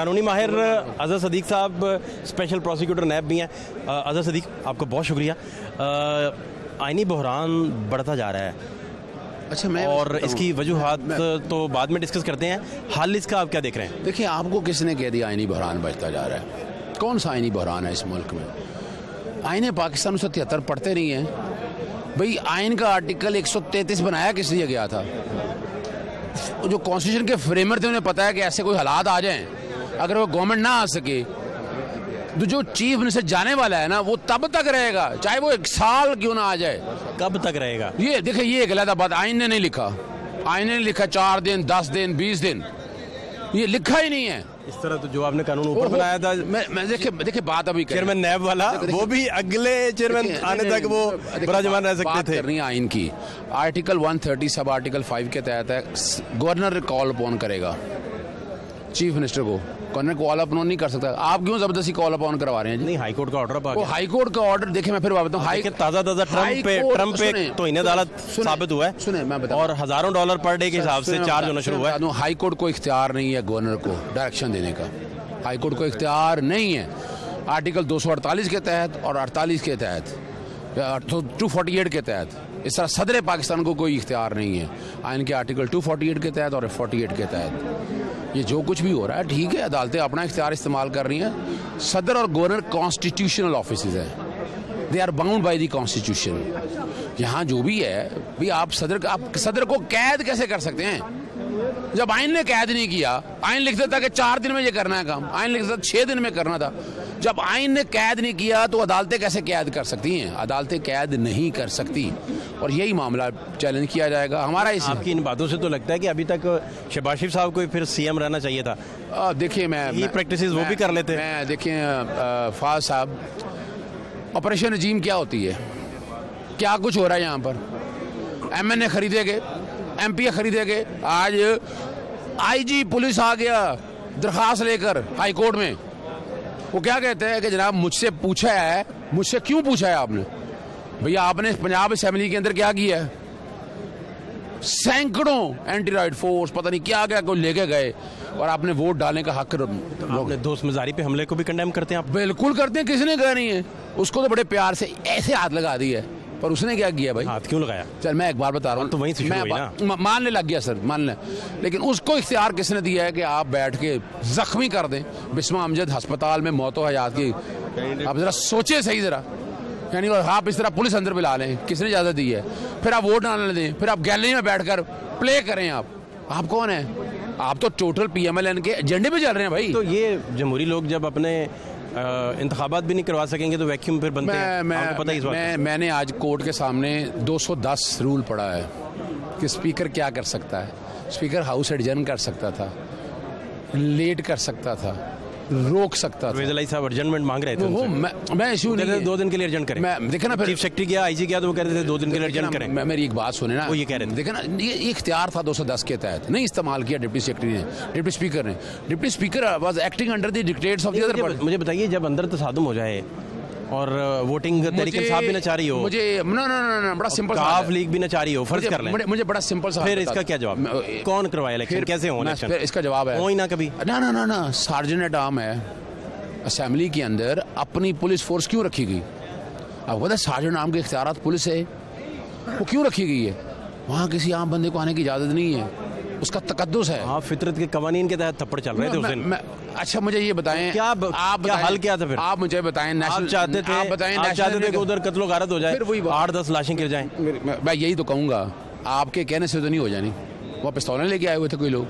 कानूनी माहिर अज़र सदीक साहब स्पेशल प्रोसिक्यूटर नैब भी हैं। अज़र सदीक, आपका बहुत शुक्रिया। आइनी बहरान बढ़ता जा रहा है, अच्छा मैं और इसकी वजूहात तो बाद में डिस्कस करते हैं, हाल इसका आप क्या देख रहे हैं? देखिए, आपको किसने कह दिया आइनी बहरान बढ़ता जा रहा है? कौन सा आइनी बहरान है इस मुल्क में? आइन पाकिस्तान 1973 पढ़ते नहीं हैं भाई। आइन का आर्टिकल 133 बनाया किस लिए गया था? जो कॉन्स्टिट्यूशन के फ्रेमर थे उन्हें पता है कि ऐसे कोई हालात आ जाएं, अगर वो गवर्नमेंट ना आ सके तो जो चीफ उनसे जाने वाला है ना वो तब तक रहेगा, चाहे वो एक साल क्यों ना आ जाए, कब तक रहेगा। ये देखिए, ये एक अलग बात, आइन ने नहीं लिखा। आइन ने लिखा 4 दिन, 10 दिन, 20 दिन, ये लिखा ही नहीं है इस तरह। तो जो आपने कानून ऊपर बनाया था, मैं देखे बात अभी चेयरमैन नैब वाला वो भी अगले चेयरमैन आने तक वो विराजमान रह सकते थे। करनी आइन की आर्टिकल 130 सब आर्टिकल 5 के तहत है, गवर्नर कॉल अपॉन करेगा चीफ मिनिस्टर को। गवर्नर कॉल अपॉन नहीं कर सकता, आप क्यों जबरदस्ती कॉल अपॉन करवा रहे हैं? नहीं, हाई कोर्ट का ऑर्डर, वो हाई कोर्ट का ऑर्डर देखे मैं फिर बताता हूं। हाई ताजा ट्रम्प पे तो इन अदालत साबित हुआ है, सुने मैं बताऊं, और हजारों डॉलर पर डे के हिसाब से चार्ज होना शुरू हुआ है। हाई कोर्ट को इख्तियार नहीं है गवर्नर को डायरेक्शन देने का, हाई कोर्ट को इख्तियार नहीं है आर्टिकल 248 के तहत और 48 के तहत 248 के तहत। इस तरह सदर पाकिस्तान को कोई इख्तियार नहीं है आइन के आर्टिकल 248 के तहत और 48 के तहत। ये जो कुछ भी हो रहा है ठीक है, अदालतें अपना इख्तियार इस्तेमाल कर रही हैं। सदर और गवर्नर कॉन्स्टिट्यूशनल ऑफिसर्स हैं, they are bound by the constitution. यहाँ जो भी है भी, आप सदर को कैद कैसे कर सकते हैं जब आइन ने कैद नहीं किया? आइन लिखता था कि 4 दिन में ये करना है काम, आइन लिखता था 6 दिन में करना था। जब आइन ने कैद नहीं किया तो अदालतें कैसे कैद कर सकती हैं? अदालतें कैद नहीं कर सकती, और यही मामला चैलेंज किया जाएगा हमारा। इस आपकी इन बातों से तो लगता है कि अभी तक शहबाज शरीफ साहब को फिर सीएम रहना चाहिए था। देखिए, मैं प्रैक्टिसेस वो भी कर लेते हैं। देखिए फाज साहब, ऑपरेशन रजीम क्या होती है, क्या कुछ हो रहा है यहाँ पर? एमएनए खरीदे गए, एमपीए खरीदे गए, आज आईजी पुलिस आ गया दरख्वास्त लेकर हाई कोर्ट में। वो क्या कहते हैं कि जनाब मुझसे पूछा है, मुझसे क्यों पूछा है आपने? भैया आपने पंजाब असेंबली के अंदर क्या किया है? सैकड़ों एंटी राइट फोर्स पता नहीं क्या क्या को लेके गए, और आपने वोट डालने का हक। आपने दोस्त मजारी पे हमले को भी कंडेम करते हैं आप? बिल्कुल करते हैं, किसने कहा नहीं है? उसको तो बड़े प्यार से ऐसे हाथ लगा दी है, पर उसने क्या किया भाई? हाथ क्यों लगाया? चल मैं एक बार बता रहा हूँ, तो वहीं से मैं मानने लग गया सर, मान लें। लेकिन उसको इख्तियार किसने दिया है कि आप बैठ के जख्मी कर दें? बिस्मा अमजद हस्पताल में मौत हयात की, आप जरा सोचे सही जरा, यानी आप इस तरह पुलिस अंदर बुला लें, किसने इजाज़त दी है? फिर आप वोट डालने दें, फिर आप गैलरी में बैठकर प्ले करें। आप कौन हैं? आप तो टोटल PMLN के एजेंडे पे चल रहे हैं भाई। तो ये जमहूरी लोग जब अपने इंतखाबात भी नहीं करवा सकेंगे तो वैक्यूम फिर बनते हैं। मैंने आज कोर्ट के सामने 210 रूल पढ़ा है कि स्पीकर क्या कर सकता है। स्पीकर हाउस एडजर्न कर सकता था, लेट कर सकता था, रोक सकता था। अर्जेंटमेंट मांग रहे थे वो, मैं इशू नहीं है। 2 दिन के लिए अर्जेंट करें। मैं देखा ना, फिर चीफ सेक्रेटरी गया, आईजी गया, तो वो कह रहे थे 2 दिन के लिए अर्जेंट करें। मेरी एक बात सुने ना, वो ये कह रहे थे। देखा ना, ये इख्तियार था 210 के तहत, नहीं इस्तेमाल किया डिप्टी सेक्रेटरी ने, डिप्टी स्पीकर ने। Deputy speaker was acting under the dictates of the other party. मुझे बताइए, जब अंदर तसादुम हो जाए और वोटिंग तहरीक-ए-इंसाफ भी ना चाह रही हो, मुझे ना बड़ा सिंपल सा काफ लीग भी ना चाह रही हो, फर्ज कर लें, मुझे बड़ा सिंपल सा, फिर इसका क्या जवाब? कौन करवाए इलेक्शन, कैसे हो इलेक्शन? फिर इसका जवाब है कोई ना कभी ना। सार्जेंट एट आर्म है असेंबली के अंदर, अपनी पुलिस फोर्स क्यों रखी गई? आपको पता है सार्जेंट आर्म के इख्तियार पुलिस है, वो क्यों रखी गई है? वहाँ किसी आम बंदे को आने की इजाज़त नहीं है, उसका तकद्दुस है। हाँ, फितरत के कवानीन के तहत थप्पड़ चल रहे थे उस दिन। अच्छा मुझे ये बताएं, क्या हल क्या था फिर? आप मुझे बताएं, आप चाहते थे कि उधर कत्लो गारत हो जाए, 8-10 लाशें गिर जाएं। मैं यही तो कहूँगा, आपके कहने से तो नहीं हो जानी। वो पिस्तौलें लेके आए हुए थे कोई लोग,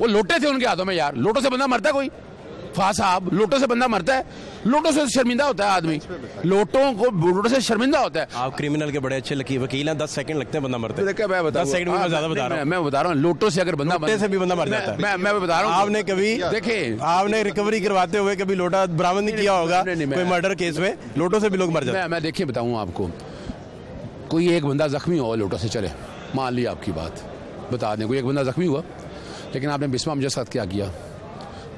वो लोटे थे उनके हाथों में। यार लोटों से बंदा मरता है कोई? फास साहब, लोटों से बंदा मरता है? लोटों से शर्मिंदा होता है आदमी, लोटों से शर्मिंदा होता है। आप क्रिमिनल के बड़े अच्छे वकील हैं, 10 सेकंड लगते हैं बंदा मरते हैं। देखिए मैं बता रहा हूँ, लोटों से अगर बंदा मरता है, भी बंदा मर जाता है। मैं बता रहा हूँ, आपने कभी देखे, आपने रिकवरी करवाते हुए कभी लोटा बरामद नहीं किया होगा कोई मर्डर केस में? लोटों से भी लोग मर जाते हैं। मैं देखिए बताऊँ आपको, कोई एक बंदा जख्मी हो लोटों से, चले मान लिया आपकी बात, बता दें कोई एक बंदा जख्मी हुआ, लेकिन आपने बिस्मा अमजद के साथ क्या किया?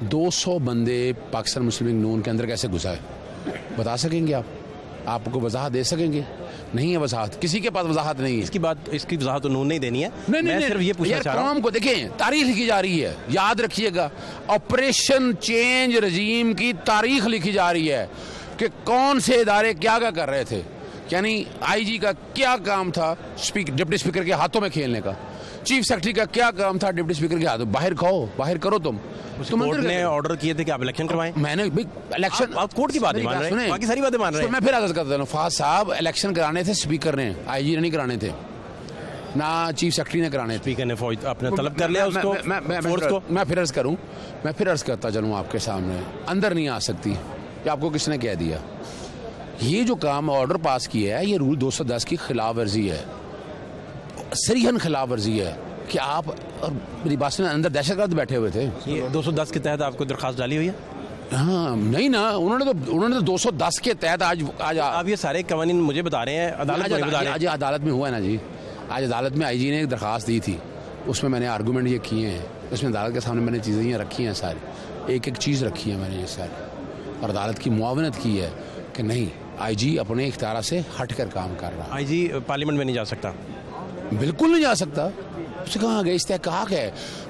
200 बंदे पाकिस्तान मुस्लिम लीग नून के अंदर कैसे घुसाए? बता सकेंगे आप? आपको वजह दे सकेंगे? नहीं है वजाहत, किसी के पास वजाहत नहीं है। इसकी वजाहत उन्होंने ही देनी है। मैं सिर्फ ये पूछना चाह रहा हूं, काम को देखें, तारीख लिखी जा रही है। याद रखिएगा, ऑपरेशन चेंज रजीम की तारीख लिखी जा रही है कि कौन से इदारे क्या क्या कर रहे थे। यानी आईजी का क्या काम था डिप्टी स्पीकर के हाथों में खेलने का, चीफ सेक्रेटरी का क्या काम था डिप्टी स्पीकर के हाथों, बाहर खाओ, बाहर करो। तुम ऑर्डर किए थे कि आप इलेक्शन करवाएं। मैंने इलेक्शन कोर्ट की बात मान रहे हैं, बाकी सारी बातें मान रहे हैं। मैं फिर आगाज करता हूं, फहद साहब इलेक्शन कराने थे स्पीकर ने, आईजी ने नहीं कराने थे, ना चीफ सेक्रेटरी ने कराने थे। स्पीकर ने फौज अपने तलब कर लिया उसको। मैं फिर अर्ज करूं, मैं फिर अर्ज करता चलूं आपके सामने, अंदर नहीं आ सकती कि आपको किसने कह दिया। ये जो काम ऑर्डर पास किया है ये रूल 210 की खिलाफ वर्जी है, सरीहन खिलाफ वर्जी है कि आप और मेरी बात में अंदर दहशतगर्द बैठे हुए थे। ये 210 के तहत आपको दरख्वास्त डाली हुई है? हाँ नहीं ना, उन्होंने तो 210 के तहत आज आप ये सारे कवानीन मुझे बता रहे हैं, अदालत में बता रहे हैं। आज अदालत में हुआ है ना जी, आज अदालत में आईजी ने एक दरख्वास्त दी थी, उसमें मैंने आर्गूमेंट ये किए हैं, उसमें अदालत के सामने मैंने चीज़ें रखी हैं सारी, एक एक चीज़ रखी है मैंने ये सारी, और अदालत की मुआवनत की है कि नहीं आईजी अपने इख्तियार से हटकर काम कर रहा है। आईजी पार्लियामेंट में नहीं जा सकता, बिल्कुल नहीं जा सकता। उससे कहाँ गए, इस्तेहकाक है।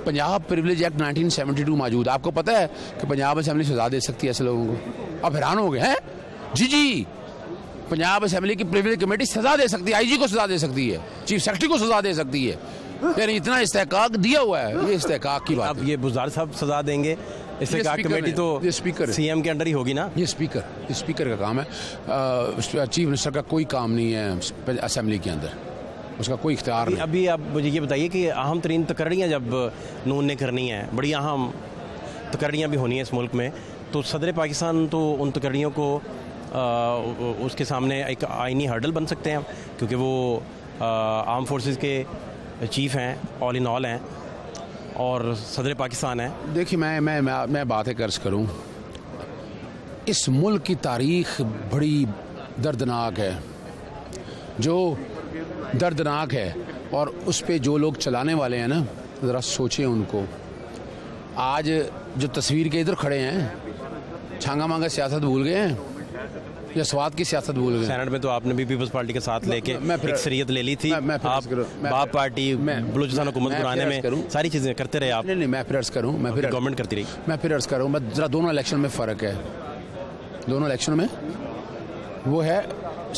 पंजाब प्रिविलेज एक्ट 1972 मौजूद, आपको पता है कि पंजाब असेंबली सजा दे सकती है ऐसे लोगों को। आप हैरान हो गए हैं जी, पंजाब असेंबली की प्रिविलेज कमेटी सजा दे सकती है, आईजी को सजा दे सकती है, चीफ सेक्रेटरी को सजा दे सकती है, यानी इतना इस्तेहकाक दिया हुआ है। ये इस्तेहकाक की बात। अब ये बुजार साहब सजा देंगे, इस्तेहकाक कमेटी तो स्पीकर सीएम के अंडर ही होगी ना। ये स्पीकर का काम है, चीफ मिनिस्टर का कोई काम नहीं है असेंबली के अंदर, उसका कोई इख्तियार नहीं। अभी आप मुझे ये बताइए कि अहम तरीन तकर्रियाँ जब नून ने करनी है, बड़ी अहम तकर्रियाँ भी होनी है इस मुल्क में, तो सदर पाकिस्तान तो उन तकर्रियों को उसके सामने एक आइनी हर्डल बन सकते हैं, क्योंकि वो आर्म फोर्सेस के चीफ हैं, ऑल इन ऑल हैं, और सदर पाकिस्तान हैं। देखिए मैं बातें कर्ज करूँ, इस मुल्क की तारीख बड़ी दर्दनाक है, जो दर्दनाक है, और उस पे जो लोग चलाने वाले हैं ना, ज़रा सोचें उनको। आज जो तस्वीर के इधर खड़े हैं, छांगा मांगा सियासत भूल गए हैं या स्वाद की सियासत भूल गए। सेनेट में तो आपने भी पीपल्स पार्टी के साथ लेके अक्सरियत ले ली थी, आप बाप पार्टी बलूचिस्तान हुकूमत बनाने में सारी चीज़ें करते रहे आप। नहीं, मैं फिर अर्ज़ करूँ, मैं फिर गवर्नमेंट करती रही, मैं फिर अर्ज़ करूँ, मैं ज़रा दोनों इलेक्शन में फ़र्क है। दोनों इलेक्शन में वो है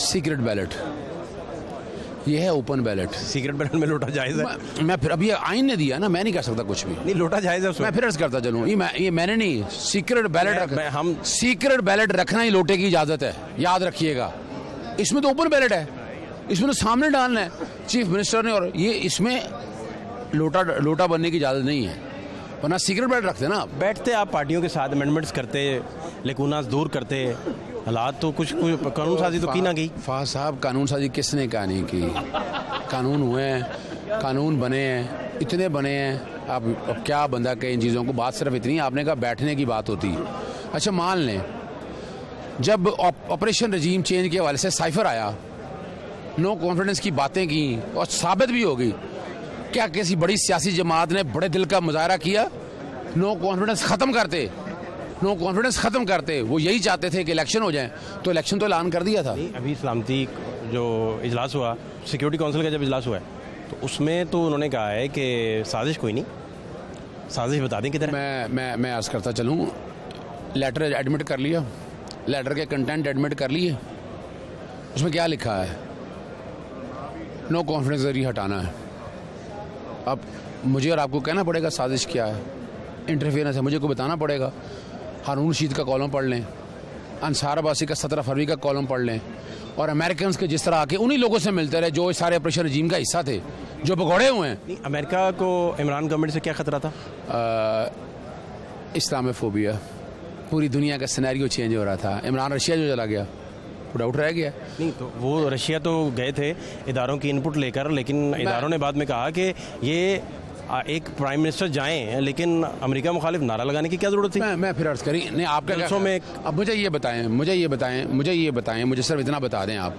सीक्रेट बैलेट, ये है ओपन बैलेट। सीक्रेट बैलेट में लोटा जायज़ है। मैं फिर अब ये आइन ने दिया ना, मैं नहीं कर सकता कुछ भी, नहीं लोटा जायज़ है। मैं फिर अर्ज करता चलूँ, ये मैंने नहीं, सीक्रेट बैलेट हम सीक्रेट बैलेट रखना ही लोटे की इजाज़त है, याद रखिएगा। इसमें तो ओपन बैलेट है, इसमें तो सामने डालना है चीफ मिनिस्टर ने, और ये इसमें लोटा बनने की इजाज़त नहीं है, वरना सीक्रेट बैलेट रखते ना। बैठते आप पार्टियों के साथ, अमेंडमेंट्स करते, लेकुनास दूर करते, हालात तो कुछ कानून साजी तो की ना गई। फाह साहब कानून साजी किसने कहा नहीं की, कानून हुए हैं, कानून बने हैं, इतने बने हैं। अब क्या बंदा कहे इन चीज़ों को, बात सिर्फ इतनी, आपने कहा बैठने की बात होती है। अच्छा मान लें जब ऑपरेशन रजीम चेंज के हवाले से साइफर आया, नो कॉन्फिडेंस की बातें की और साबित भी हो गई, क्या किसी बड़ी सियासी जमात ने बड़े दिल का मुजाहरा किया? नो कॉन्फिडेंस ख़त्म करते, नो कॉन्फिडेंस ख़त्म करते, वो यही चाहते थे कि इलेक्शन हो जाए, तो इलेक्शन तो ऐलान कर दिया था। अभी सलामती जो इजलास हुआ, सिक्योरिटी काउंसिल का जब इजलास हुआ है, तो उसमें तो उन्होंने कहा है कि साजिश कोई नहीं, साजिश बता दें किधर। मैं अर्ज़ करता चलूँ, लेटर एडमिट कर लिया, लेटर के कंटेंट एडमिट कर लिए, उसमें क्या लिखा है, नो कॉन्फिडेंस जरिए हटाना है। अब मुझे और आपको कहना पड़ेगा साजिश क्या है, इंटरफेरेंस है, मुझे को बताना पड़ेगा। हारून रशीद का कॉलम पढ़ लें, अंसार अब्बासी का 17 फरवरी का कॉलम पढ़ लें, और अमेरिकन के जिस तरह आके उन्हीं लोगों से मिलते रहे जो सारे ऑपरेशन रजीम का हिस्सा थे, जो भगौड़े हुए हैं। अमेरिका को इमरान गवर्नमेंट से क्या ख़तरा था? इस्लामोफोबिया, पूरी दुनिया का सिनेरियो चेंज हो रहा था। इमरान रशिया जो चला गया, डाउट रह गया नहीं, तो वो रशिया तो गए थे इदारों की इनपुट लेकर, लेकिन इदारों ने बाद में कहा कि ये एक प्राइम मिनिस्टर जाएं, लेकिन अमेरिका मुखालिफ नारा लगाने की क्या ज़रूरत थी। मैं फिर अर्ज़ करी नहीं, आपका जलसों में अब मुझे ये बताएं, मुझे सिर्फ इतना बता दें आप,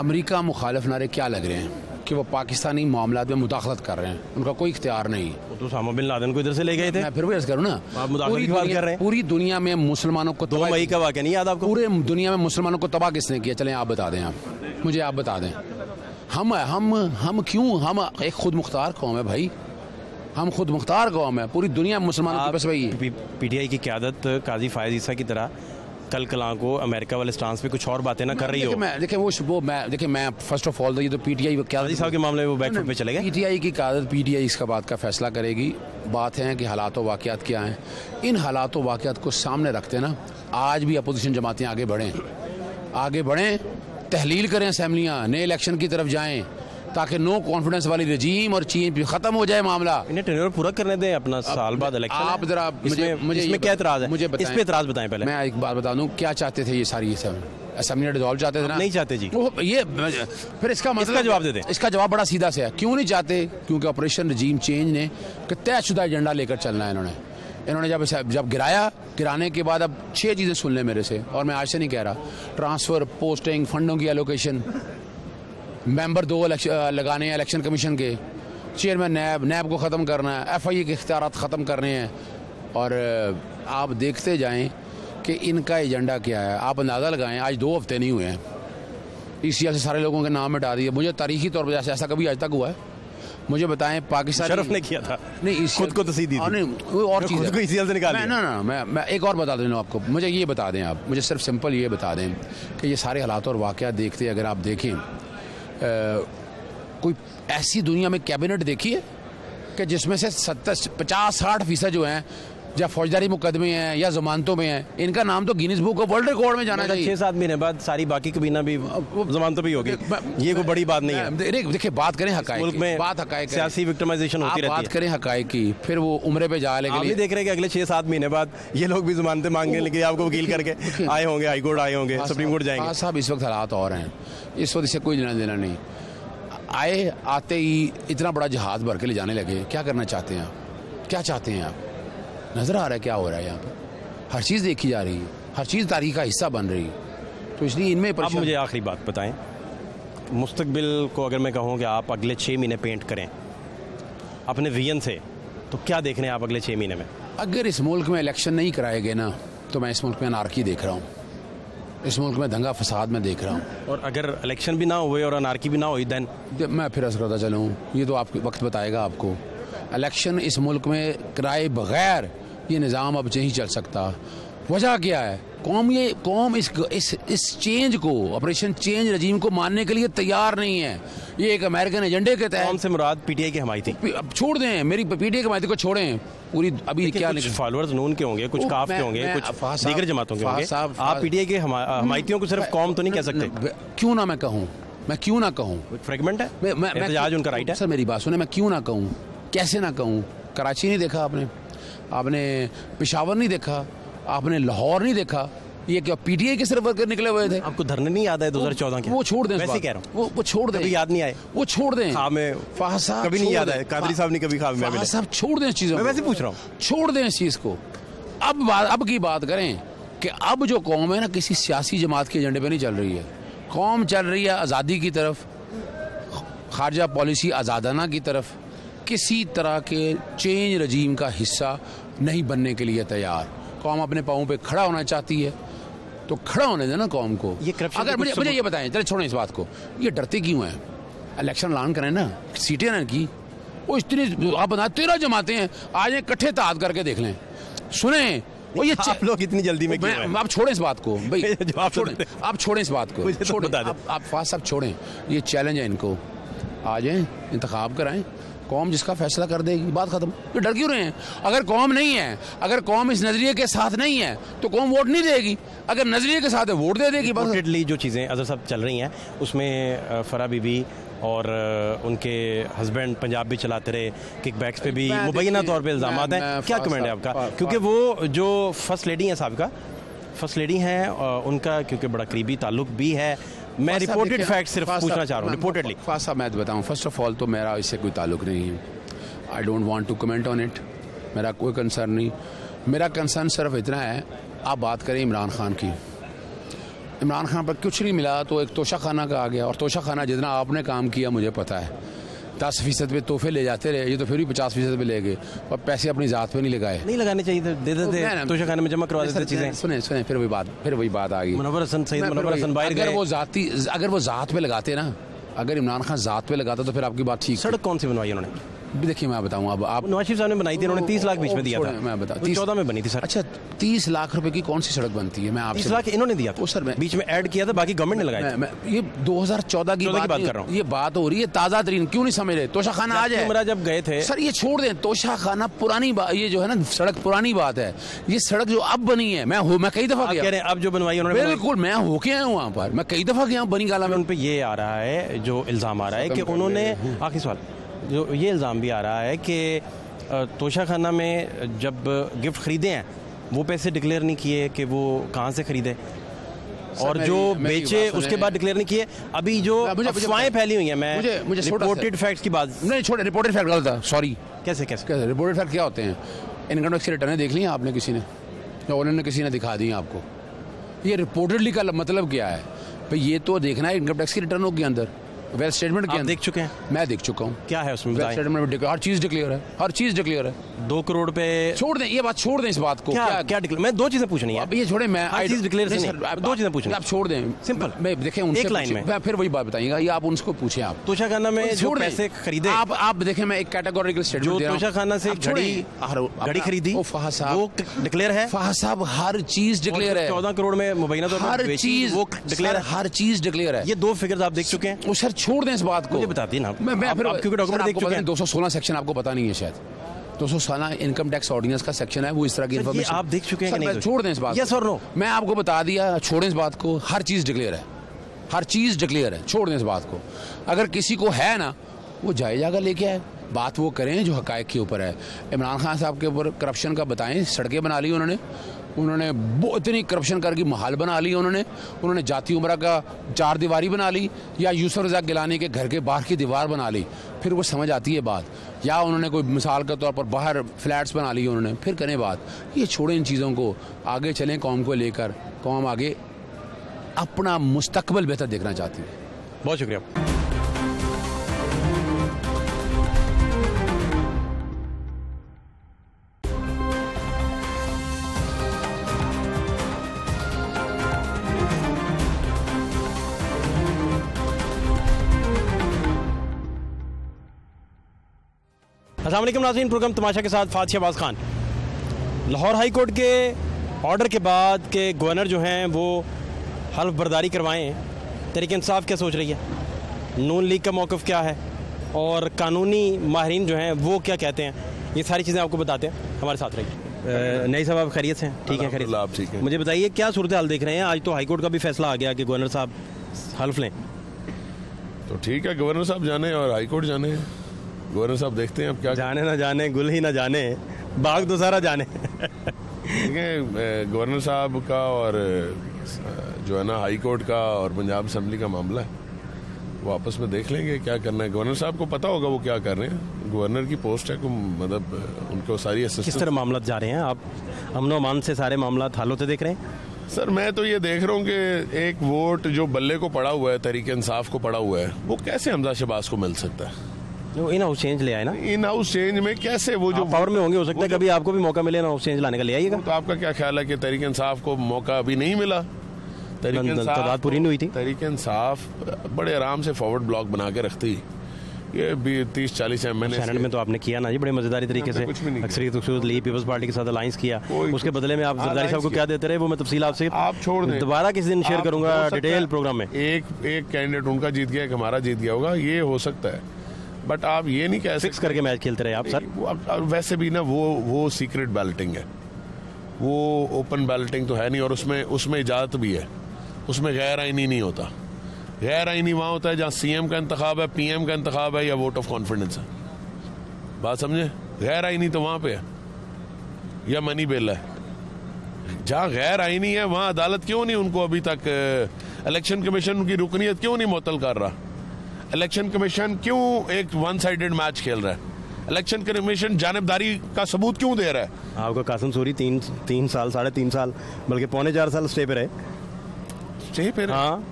अमेरिका मुखालिफ नारे क्या लग रहे हैं कि वो पाकिस्तानी मामलों में मुदाखलत कर रहे हैं, उनका कोई इख्तियार नहीं। वो तो उसामा बिन लादेन को इधर से ले गए थे। मैं फिर भी अर्ज़ करूँ ना, आप मुदाखलत की बात कर रहे हैं। पूरी दुनिया में मुसलमानों को 2 मई का वाक़या नहीं याद आपको? पूरे दुनिया में मुसलमानों को तबाह किसने किया, चलें आप बता दें। आप मुझे आप बता दें। हम एक खुद मुख्तार कौम है भाई, हम खुद मुख्तार कौम है, पूरी दुनिया मुसलमानों के पास वही है। पीटीआई की क़यादत काजी फ़ायज़ ईसा की तरह कल कलां को अमेरिका वाले स्टांस पे कुछ और बातें ना कर रही हो। मैं फर्स्ट ऑफ ऑल ये तो पीटीआई काजी साहब के मामले में वो बैकफुट पे चले गए। पीटीआई की क़यादत पीटीआई इसका बात का फैसला करेगी। बात है कि हालात वाक़यात क्या हैं, इन हालात वाक़यात को सामने रखते ना आज भी अपोजिशन जमातें आगे बढ़ें, तहलील करें, असम्बलियाँ नए इलेक्शन की तरफ जाएँ ताकि नो कॉन्फिडेंस वाली रजीम और चीन ख़त्म हो जाए मामला। इन्हें टेन्योर पूरा करने दें अपना, साल बाद इलेक्शन। आप जरा मुझे क्या एतराज़ है, मुझे इस पे एतराज़ बताएं। पहले मैं एक बात बता दूं, क्या चाहते थे ये सारी असेंबली डिसॉल्व चाहते थे ना? नहीं चाहते जी। ये फिर इसका मतलब जवाब देते हैं। इसका जवाब बड़ा सीधा सा है, क्यों नहीं चाहते? क्योंकि ऑपरेशन रजीम चेंज ने तयशुदा एजेंडा लेकर चलना है। इन्होंने जब गिराया, गिराने के बाद अब 6 चीज़ें सुन लें मेरे से, और मैं आज से नहीं कह रहा, ट्रांसफ़र, पोस्टिंग, फंडों की एलोकेशन, मेंबर 2 लगाने हैं इलेक्शन कमीशन के, चेयरमैन नैब को ख़त्म करना है, FIA के इख्तियारात ख़त्म करने हैं, और आप देखते जाएं कि इनका एजेंडा क्या है। आप अंदाज़ा लगाएं, आज 2 हफ्ते नहीं हुए हैं, इस से सारे लोगों के नाम हटा दिए। मुझे तारीखी तौर पर ऐसा कभी आज तक हुआ है? मुझे बताएं, पाकिस्तान शरफ ने किया था नहीं, खुद को तस्दीक दी नहीं, और चीज़ को ECL से निकाल दिया। मैं एक और बता देना आपको, मुझे ये बता दें, आप मुझे सिर्फ सिंपल ये बता दें कि ये सारे हालात और वाक़या देखते अगर आप देखें, कोई ऐसी दुनिया में कैबिनेट देखी है कि जिसमें से 50-60% जो हैं या फौजदारी मुकदमे हैं या जमानतों में हैं, इनका नाम तो Guinness book of world record में जाना चाहिए। 6-7 महीने बाद सारी बाकी कबीना भी जमानतों पे ही होगी, ये कोई बड़ी बात नहीं है। देखिए, बात करें हक़ाइक़ की, बात हक़ाइक़ सियासी विक्टिमाइजेशन होती रहती है, बात करें हक़ाइक़ की, फिर वो उम्र पे जा लेंगे। देख रहे हैं कि अगले 6-7 महीने बाद ये लोग भी जमानतें मांगने लगे, आपको वकील करके आए होंगे, हाई कोर्ट आए होंगे, सुप्रीम कोर्ट जाएंगे। साहब इस वक्त हालात और हैं, इस वक्त इससे कोई लेना देना नहीं। आते ही इतना बड़ा जहाज भर के ले जाने लगे। क्या करना चाहते हैं आप? क्या चाहते हैं आप? नज़र आ रहा है क्या हो रहा है यहाँ पर, हर चीज़ देखी जा रही है, हर चीज़ तारीख का हिस्सा बन रही है, तो इसलिए इनमें आप मुझे आखिरी बात बताएं, मुस्तकबिल को अगर मैं कहूँ कि आप अगले 6 महीने पेंट करें अपने विजन से, तो क्या देख रहे हैं आप अगले 6 महीने में? अगर इस मुल्क में इलेक्शन नहीं कराए गए ना, तो मैं इस मुल्क में अनारकी देख रहा हूँ, इस मुल्क में दंगा फसाद में देख रहा हूँ। और अगर इलेक्शन भी ना हुए और अनारकी भी ना हुई, दैन मैं फिर असर करता चलूँ, ये तो आपके वक्त बताएगा आपको। इलेक्शन इस मुल्क में कराए बगैर ये निज़ाम अब नहीं चल सकता। वजह क्या है? कौम इस चेंज को, ऑपरेशन चेंज रजीम को मानने के लिए तैयार नहीं है। ये एक अमेरिकन एजेंडे के तहत। कौम से मुराद पीटीआई की हमायती? अब छोड़ दें, मेरी पीटीआई की हमायती को छोड़ें पूरी। अभी क्या फॉलोअर्स नून के होंगे, कुछ काफ के होंगे, कुछ दीगर जमातों के होंगे। आप पीटीआई के हमायतियों को सिर्फ कौम तो नहीं कह सकते? क्यों ना कहूँ फ्रेगमेंट है, एहतजाज उनका राइट है। सर मेरी बात सुने, मैं क्यों ना कहूँ, कैसे ना कहूँ? कराची नहीं देखा आपने पेशावर नहीं देखा, आपने लाहौर नहीं देखा, ये क्या पीटीआई के सिर्फ वर्कर निकले हुए थे? आपको धरने नहीं याद आए 2014 के? वो छोड़ दें, वैसे कह रहा हूं, वो छोड़ दें, कभी याद नहीं आए, वो छोड़ दें। हाँ मैं फाहा साहब कभी नहीं याद आए, कादरी साहब ने कभी खाब में मिले, सब छोड़ दें इस चीज़ को। मैं वैसे पूछ रहा हूँ, छोड़ दें इस चीज़ को। अब की बात करें कि अब जो कौम है ना, किसी सियासी जमात के एजेंडे पर नहीं चल रही है, कौम चल रही है आज़ादी की तरफ, खारजा पॉलिसी आज़ादाना की तरफ, किसी तरह के चेंज रजीम का हिस्सा नहीं बनने के लिए तैयार। कौम अपने पाँव पे खड़ा होना चाहती है, तो खड़ा होने देना कौम को। ये करप्शन अगर मुझे ये बताएं, चलो छोड़ें इस बात को, ये डरते क्यों हैं? इलेक्शन ऐलान करें ना, सीटें ना की वो इतनी, आप बता 13 जमाते हैं, आज इकट्ठे ताद करके देख लें, सुने वो ये आप लोग इतनी जल्दी में क्यों? आप छोड़ें इस बात को भाई, आप छोड़ें इस बात को, आप फास्ट साहब छोड़ें, ये चैलेंज है इनको। आ जाएँ, इंतखाब कराएँ, कौम जिसका फैसला कर देगी, बात खत्म। ये डर क्यों रहे हैं? अगर कौम नहीं है, अगर कौम इस नज़रिए के साथ नहीं है, तो कौम वोट नहीं देगी। अगर नज़रिए के साथ है, वोट दे देगी। बस जो चीज़ें अजहर साहब चल रही हैं, उसमें फराह बीबी और उनके हस्बैंड पंजाब भी चलाते रहे, किकबैक्स पे भी मुबैना तौर पर इल्ज़ाम हैं, क्या कमेंट है आपका? क्योंकि वो जो फर्स्ट लेडी हैं, साबिका फर्स्ट लेडी हैं, उनका क्योंकि बड़ा करीबी ताल्लुक भी है। मैं रिपोर्टेड फैक्ट सिर्फ पूछना चाह रहा हूँ, रिपोर्टेडली। फास्ट साहब मैं बताऊँ, फर्स्ट ऑफ ऑल तो मेरा इससे कोई ताल्लुक नहीं है, I don't want to comment on it, मेरा कोई कंसर्न नहीं। मेरा कंसर्न सिर्फ इतना है, आप बात करें इमरान खान की, इमरान खान पर कुछ नहीं मिला तो एक तोशा खाना का आ गया, और तोशा खाना जितना आपने काम किया मुझे पता है, 10% पे तोहफे ले जाते रहे, ये तो फिर भी 50% पे ले गए और पैसे अपनी जात पे नहीं लगाए। नहीं लगाने चाहिए थे, दे देते तोशाखाने में जमा करवा देते चीज़ें। सुने सुने फिर वही बात आ गई। मुनव्वर हसन सही, मुनव्वर हसन बाहर गए। अगर वो जात पे लगाते ना, अगर इमरान खान जात पे लगाता तो फिर आपकी बात ठीक। सड़क कौन सी बनवाई उन्होंने? देखिए मैं बताऊँ, अब आप नवाज शरीफ साहब ने बनाई थी, उन्होंने 30 लाख बीच में दिया था। मैं बता 2014 में बनी थी सर। अच्छा 30 लाख रुपए की कौन सी सड़क बनती है? मैं आपसे 30 लाख इन्होंने दिया था सर, मैं बीच में ऐड किया था, बाकी गवर्नमेंट ने लगाया। ये 2014 की बात कर रहा हूँ, ये बात हो रही है ताज़ा तरीन। क्यों नहीं समझ रहे? तोशाखाना आज है, जब गए थे सर ये छोड़ दें, तोशाखाना पुरानी बात, ये जो है ना सड़क पुरानी बात है। ये सड़क जो अब बनी है, मैं कई दफ़ा कह रहे हैं अब जो बनवाई उन्होंने, बिल्कुल मैं होके आया हूँ वहाँ पर, मैं कई दफ़ा गया हूँ बनी गाला में। उन पर ये आ रहा है जो इल्ज़ाम आ रहा है कि उन्होंने आखिरी सवाल जो ये इल्ज़ाम भी आ रहा है कि तोशाखाना में जब गिफ्ट ख़रीदे हैं वो पैसे डिक्लेयर नहीं किए कि वो कहाँ से ख़रीदे, और जो बेचे उसके बाद डिक्लेयर नहीं किए। अभी जो अफवाहें फैली हुई हैं, मैं रिपोर्टेड फैक्ट्स की बात नहीं छोड़े, रिपोर्टेड फैक्ट गलत है। सॉरी कैसे कैसे कैसे रिपोर्टेड फैक्ट क्या होते हैं? इनकम टैक्स की रिटर्न देख ली आपने किसी ने, ऑनलाइन किसी ने दिखा दी आपको? ये रिपोर्टेडली का मतलब क्या है भाई? ये तो देखना है इनकम टैक्स की रिटर्न होगी अंदर, वेल स्टेटमेंट के अंदर। देख चुके हैं? मैं देख चुका हूँ। क्या है उसमें? वेल स्टेटमेंट में हर चीज़ डिक्लेयर है, हर चीज़ डिक्लेयर है। 2 करोड़ पे छोड़ दें, ये बात छोड़ दें इस बात को। क्या डिक्लेयर? मैं 2 चीज़ें पूछनी है। अब ये छोड़े, मैं हर चीज़ डिक्लेयर से नहीं, 2 चीज़ें पूछनी आप छोड़ दें। सिंपल मैं देखें उनसे एक लाइन में, फिर वही बात बताइएगा ये आप उनको पूछें। आप तोशाखाना में छोड़ पैसे खरीदे, आप देखें मैं एक कैटेगोरिकल स्टेटमेंट दे रहा हूं। तोशाखाना से घड़ी खरीदी वो डिक्लेयर है फाहा साहब, हर चीज़ डिक्लेयर है। 14 करोड़ में मुबैना तो हर चीज़ वो डिक्लेयर है, हर चीज़ डिक्लेयर है। ये 2 फिगर्स आप देख चुके हैं, सर छोड़ दें इस बात को। मुझे बताती ना मैं फिर आपके डॉक्यूमेंट देख चुके हैं। 216 सेक्शन आपको पता नहीं है शायद, 216 इनकम टैक्स ऑर्डिनेंस का सेक्शन है, वो इस तरह की इन्फॉर्मेशन आप देख चुके हैं। नहीं छोड़ दें इस बात, यस और नो, मैं आपको बता दिया छोड़ें इस बात को। हर चीज़ डिक्लेयर है, हर चीज़ डिक्लेयर है, छोड़ दें इस बात को। अगर किसी को है ना वो जायजा का लेके आए, बात वो करें जो हकायक के ऊपर है। इमरान खान साहब के ऊपर करप्शन का बताएं, सड़कें बना ली उन्होंने इतनी करप्शन करके महाल बना ली उन्होंने जाती उम्र का 4 दीवारी बना ली, या यूसुफ रजा गिलानी के घर के बाहर की दीवार बना ली, फिर वो समझ आती है बात। या उन्होंने कोई मिसाल के तौर पर बाहर फ्लैट्स बना लिए उन्होंने, फिर करें बात। ये छोड़ें इन चीज़ों को, आगे चलें कौम को लेकर। कौम आगे अपना मुस्तकबिल बेहतर देखना चाहती है। बहुत शुक्रिया। अस्सलामुअलैकुम नाज़रीन, प्रोग्राम तमाशा के साथ फारूक शहबाज खान। लाहौर हाई कोर्ट के ऑर्डर के बाद के गवर्नर जो हैं वो हल्फ बर्दारी करवाएं, तहरीक इंसाफ क्या सोच रही है, नून लीग का मौक़िफ़ क्या है, और कानूनी माहरीन जो हैं वो क्या कहते हैं, ये सारी चीज़ें आपको बताते हैं। हमारे साथ रहिए। नई साहब आप खैरियत हैं? ठीक है खैरियत, आप ठीक है? मुझे बताइए क्या सूरत हाल देख रहे हैं? आज तो हाई कोर्ट का भी फैसला आ गया कि गवर्नर साहब हल्फ लें, तो ठीक है गवर्नर साहब जाने और हाई कोर्ट जाने। गवर्नर साहब देखते हैं अब क्या जाने ना जाने, गुल ही ना जाने, बाग दो सारा जाने। गवर्नर साहब का और जो है ना हाई कोर्ट का और पंजाब असम्बली का मामला है, वो आपस में देख लेंगे क्या करना है। गवर्नर साहब को पता होगा वो क्या कर रहे हैं, गवर्नर की पोस्ट है, मतलब उनको सारी असिस्टेंस किस तरह मामला जा रहे हैं। आप अमन अमान से सारे मामला हाल होते देख रहे हैं? सर मैं तो ये देख रहा हूँ कि एक वोट जो बल्ले को पड़ा हुआ है, तहरीक इंसाफ को पड़ा हुआ है, वो कैसे हमजा शहबाज को मिल सकता है? इन हाउस चेंज ले आए ना, इन हाउस चेंज में कैसे वो जो पावर में होंगे, हो सकता है कभी आपको भी मौका मिले इन हाउस चेंज लाने का, ले आइएगा। तो आपका क्या ख्याल है कि तहरीक इंसाफ को मौका अभी नहीं मिला? तादाद पूरी नहीं हुई थी। तहरीक इंसाफ बड़े आराम से फॉरवर्ड ब्लॉक बना के रखती, ये भी 30-40 एमएनए सेनेट में तो आपने किया ना जी, बड़े मजेदारी तरीके से अक्सरियत खूबसूरत ली, पीपल्स पार्टी के साथ अलायंस किया, उसके बदले में आप जरदारी साहब को क्या देते रहे वो मैं तफसील आपसे आप छोड़ दें, दोबारा किसी दिन शेयर करूंगा डिटेल प्रोग्राम में। एक कैंडिडेट उनका जीत गया, एक हमारा जीत गया होगा, ये हो सकता है, बट आप ये नहीं कह फिक्स करके मैच खेलते रहे आप सर। वैसे भी ना वो सीक्रेट बैलेटिंग है, वो ओपन बैलेटिंग तो है नहीं, और उसमें इजाज़त भी है, उसमें गैर आइनी नहीं होता। गैर आइनी वहाँ होता है जहाँ सीएम का इंतखाब है, पीएम का इंतखाब है, या वोट ऑफ कॉन्फिडेंस है। बात समझे? गैर आइनी तो वहाँ पे है, या मनी बेल है। जहाँ गैर आइनी है वहाँ अदालत क्यों नहीं उनको अभी तक, इलेक्शन कमीशन उनकी रुकनीत क्यों नहीं मुअत्तल कर रहा? इलेक्शन कमीशन क्यों एक वन साइडेड मैच खेल रहा है? इलेक्शन कमीशन जानबदारी का सबूत क्यों दे रहा है? आपका कासिम सूरी 3 साल साढ़े 3 साल बल्कि पौने 4 साल स्टे पे रहे। स्टे पे रहे? हाँ।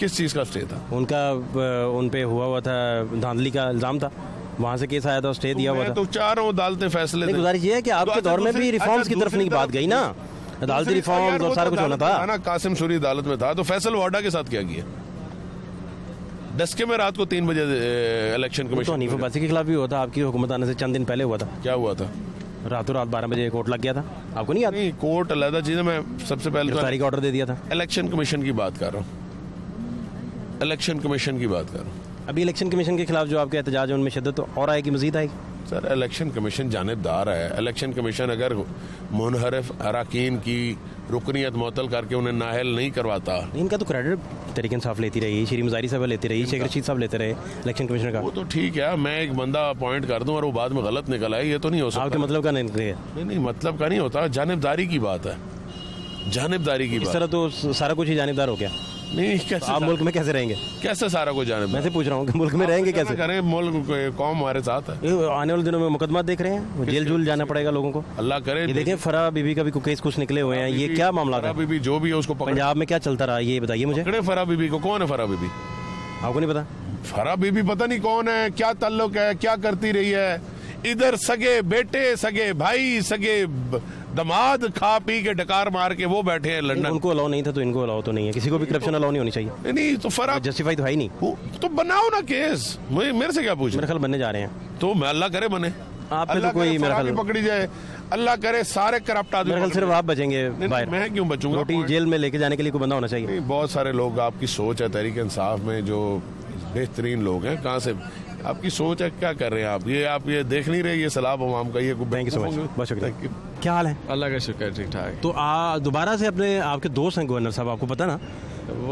किस चीज़ का स्टे था उनका? उन पे हुआ था धांधली का इल्ज़ाम था, वहाँ से केस आया था, स्टे दिया हुआ था, तो चारों अदालतें फैसले। गुजारिश ये है कि आपके दौर में भी रिफॉर्म्स की तरफ नहीं बात गई ना, अदालती रिफॉर्म और सारा कुछ होना था ना। कासिम शूरी अदालत में था तो फैसल वाडा के साथ क्या किया? डस्के में रात को 3 बजे इलेक्शन कमीशन, हनीफ अब्बासी के खिलाफ भी हुआ था, आपकी हुकूमत आने से चंद दिन पहले हुआ था। क्या हुआ था? रातों रात 12 बजे कोर्ट लग गया था, आपको नहीं याद? नहीं, कोर्ट अलग चीज़ है। मैं सबसे पहले तारीख ऑर्डर दे दिया था। इलेक्शन कमीशन की बात कर रहा हूँ, इलेक्शन कमीशन की बात कर रहा हूँ। अभी इलेक्शन कमीशन के खिलाफ जो आपके एहतजाज है उनमें शिद्दत और आएगी, मजीद आएगी? सर इलेक्शन कमीशन जानिबदार है। इलेक्शन कमीशन अगर मुनहरफ अरकान की रुकनीत मुअत्तल करके उन्हें नाहल नहीं करवाता, इनका तो क्रेडिट तहरीक-ए-इंसाफ लेती रही, श्री मजारी साहब लेती रही, शेख रशीद साहब लेते रहे इलेक्शन कमीशन का। वो तो ठीक है, मैं एक बंदा अपॉइंट कर दूं और वो बाद में गलत निकल आए, ये तो नहीं हो सकता। आपके मतलब का नहीं, मतलब का नहीं होता, जानिबदारी की बात है, जानिबदारी की बात। सर तो सारा कुछ ही जानिबदार हो गया। नहीं, कैसे आप मुल्क में कैसे रहेंगे? कैसे सारा कुछ जानिबदार? मैं से पूछ रहा हूँ मुल्क में रहेंगे कैसे? करें, मुल्क कौम हमारे साथ है। आने वाले दिनों में मुकदमा देख रहे हैं, जेल जूल जाना पड़ेगा लोगों को, अल्लाह करे। देखिए फराह बीबी का भी केस कुछ निकले हुए हैं, ये क्या मामला? फराह बीबी जो भी है उसको पंजाब में क्या चलता रहा ये बताइए मुझे। फराह बीबी को कौन है? फराह बीबी आपको नहीं पता? फराह बीबी पता नहीं कौन है, क्या ताल्लुक है, क्या करती रही है। इधर सगे बेटे, सगे भाई, सगे दमाद खा पी के डकार मार के वो बैठे हैं लंदन। उनको अलाउ नहीं था तो इनको अलाउ तो नहीं है, किसी को भी करप्शन अलाउ नहीं होनी चाहिए। नहीं तो फराह जस्टिफाई तो है ही नहीं, तो बनाओ ना केस। मेरे से क्या पूछ? मेरे ख्याल बनने जा रहे हैं, तो मैं अल्लाह करे बने, आप तो कोई मेरा ख्याल पकड़ी जाए, अल्लाह करे सारे करप्ट आदमी। मेरे ख्याल सिर्फ आप बचेंगे, मैं क्यों बचूंगा? जेल में लेके जाने के लिए कोई बंदा होना चाहिए। बहुत सारे लोग, आपकी सोच है तहरीक-ए-इंसाफ में जो बेहतरीन लोग हैं, कहाँ से आपकी सोच है? क्या कर रहे हैं आप? ये आप ये देख नहीं रहे, ये सलाब अवाम का, ये बैंक बहुत शुक्रिया। क्या हाल है? अल्लाह का शुक्र ठीक ठाक। तो दोबारा से अपने आपके दोस्त हैं गवर्नर साहब, आपको पता ना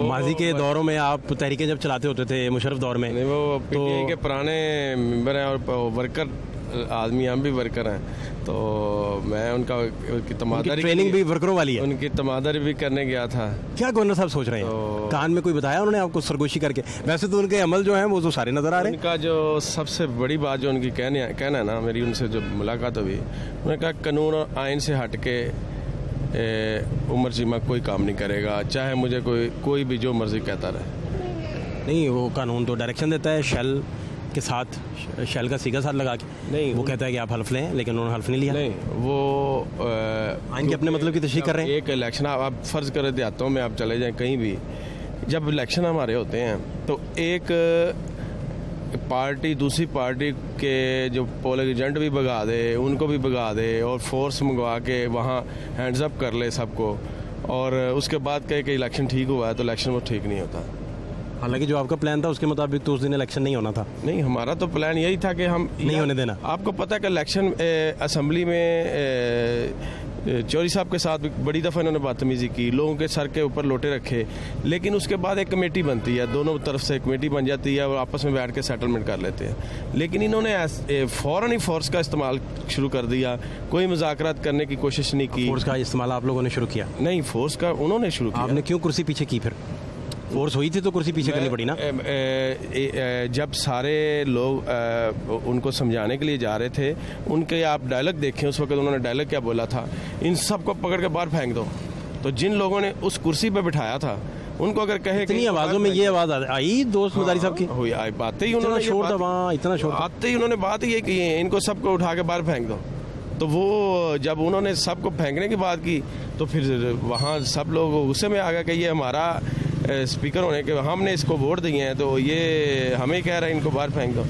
माजी के दौरों में आप तहरीकें जब चलाते होते थे मुशर्रफ दौर में, वो तो के पुराने मेंबर हैं और वर्कर आदमी, हम भी वर्कर हैं, तो मैं उनकी तमादरी, ट्रेनिंग भी वर्करों वाली है, उनकी तमादरी भी करने गया था। क्या गवर्नर साहब सोच रहे हैं? तो कान में कोई बताया उन्होंने आपको सरगोशी करके? वैसे तो उनके अमल जो हैं वो तो सारे नज़र आ रहे हैं। उनका जो सबसे बड़ी बात जो उनकी कहना है ना, मेरी उनसे जो मुलाकात हुई, उन्होंने कहा कानून और आइन से हट के उम्र सीमा कोई काम नहीं करेगा, चाहे मुझे कोई भी जो मर्जी कहता रहे। नहीं, वो कानून तो डायरेक्शन देता है, शल के साथ, शैल का सीगा साथ लगा के नहीं, वो कहता है कि आप हल्फ लें, लेकिन उन्होंने हल्फ नहीं लिया। नहीं, वो आइन के अपने मतलब की तशरीह कर रहे हैं। एक इलेक्शन आप फ़र्ज़ कर देहातों में आप चले जाएं कहीं भी, जब इलेक्शन हमारे होते हैं तो एक पार्टी दूसरी पार्टी के जो पोलिंग एजेंट भी भगा दे, उनको भी भगा दे और फोर्स मंगवा के वहाँ हैंड्स अप कर ले सबको, और उसके बाद कहे कि इलेक्शन ठीक हुआ है, तो इलेक्शन वो ठीक नहीं होता। हालांकि जो आपका प्लान था उसके मुताबिक तो उस दिन इलेक्शन नहीं होना था। नहीं, हमारा तो प्लान यही था कि हम नहीं होने देना। आपको पता है कि इलेक्शन असम्बली में चौधरी साहब के साथ बड़ी दफ़ा इन्होंने बदतमीज़ी की, लोगों के सर के ऊपर लोटे रखे, लेकिन उसके बाद एक कमेटी बनती है, दोनों तरफ से कमेटी बन जाती है और आपस में बैठ के सेटलमेंट कर लेते हैं, लेकिन इन्होंने फ़ौरन ही फोर्स का इस्तेमाल शुरू कर दिया, कोई मुज़ाकरात करने की कोशिश नहीं की। फोर्स का इस्तेमाल आप लोगों ने शुरू किया? नहीं, फोर्स का उन्होंने शुरू किया। आपने क्यों कुर्सी पीछे की? फिर फोर्स हुई थी तो कुर्सी पीछे करनी पड़ी ना। जब सारे लोग उनको समझाने के लिए जा रहे थे, उनके आप डायलॉग देखें, उस वक्त उन्होंने डायलॉग क्या बोला था, इन सब को पकड़ के बाहर फेंक दो, तो जिन लोगों ने उस कुर्सी पे बिठाया था उनको अगर कहे इतनी आवाज़ों में ये आवाज़ आई दोस्त मदारी साहब की हुई, आई बातें ही उन्होंने शोर था वहाँ, इतना शोर आते ही उन्होंने बात ये की है इनको सबको उठा के बाहर फेंक दो, तो वो जब उन्होंने सबको फेंकने की बात की तो फिर वहाँ सब लोग गुस्से में आ गए कि ये हमारा स्पीकर होने के हमने इसको वोट दिए हैं तो ये हमें कह रहा है इनको बाहर फेंक दो,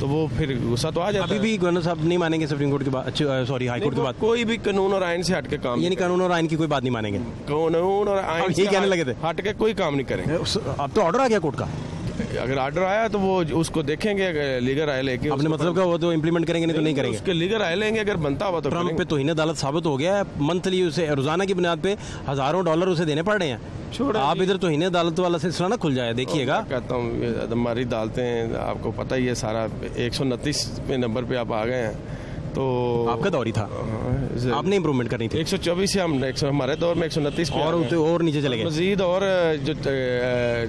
तो वो फिर गुस्सा तो आ जाता है। अभी भी गवर्नर साहब नहीं मानेंगे सुप्रीम कोर्ट की बात, सॉरी हाई कोर्ट की बात? कोई भी कानून और आइन से हट के काम, यानी कानून और आइन की कोई बात नहीं मानेंगे, कानून और आइन से कहने लगे थे हट के कोई काम नहीं करेंगे। अब तो ऑर्डर आ गया कोर्ट का, अगर ऑर्डर आया तो वो उसको देखेंगे, लीगल राय लेके अपने मतलब का वो तो इम्प्लीमेंट करेंगे, नहीं तो नहीं करेंगे, उसके लीगल राय लेंगे, अगर बनता हुआ तो ट्रम्प पे तौहीन अदालत साबित हो गया है, मंथली उसे रोजाना की बुनियाद पे $1000 उसे देने पड़ रहे हैं। आप इधर तौहीन अदालत वाला सिलसिला ना खुल जाए, देखिएगा। कहता हूँ हमारी अदालतें आपको पता ही है, सारा 129 नंबर पर आप आ गए हैं, तो आपका दौर ही था, आपने इम्प्रूवमेंट करनी थी। 124 से हम हमारे दौर में 129 और नीचे चले गए मजीद, और जो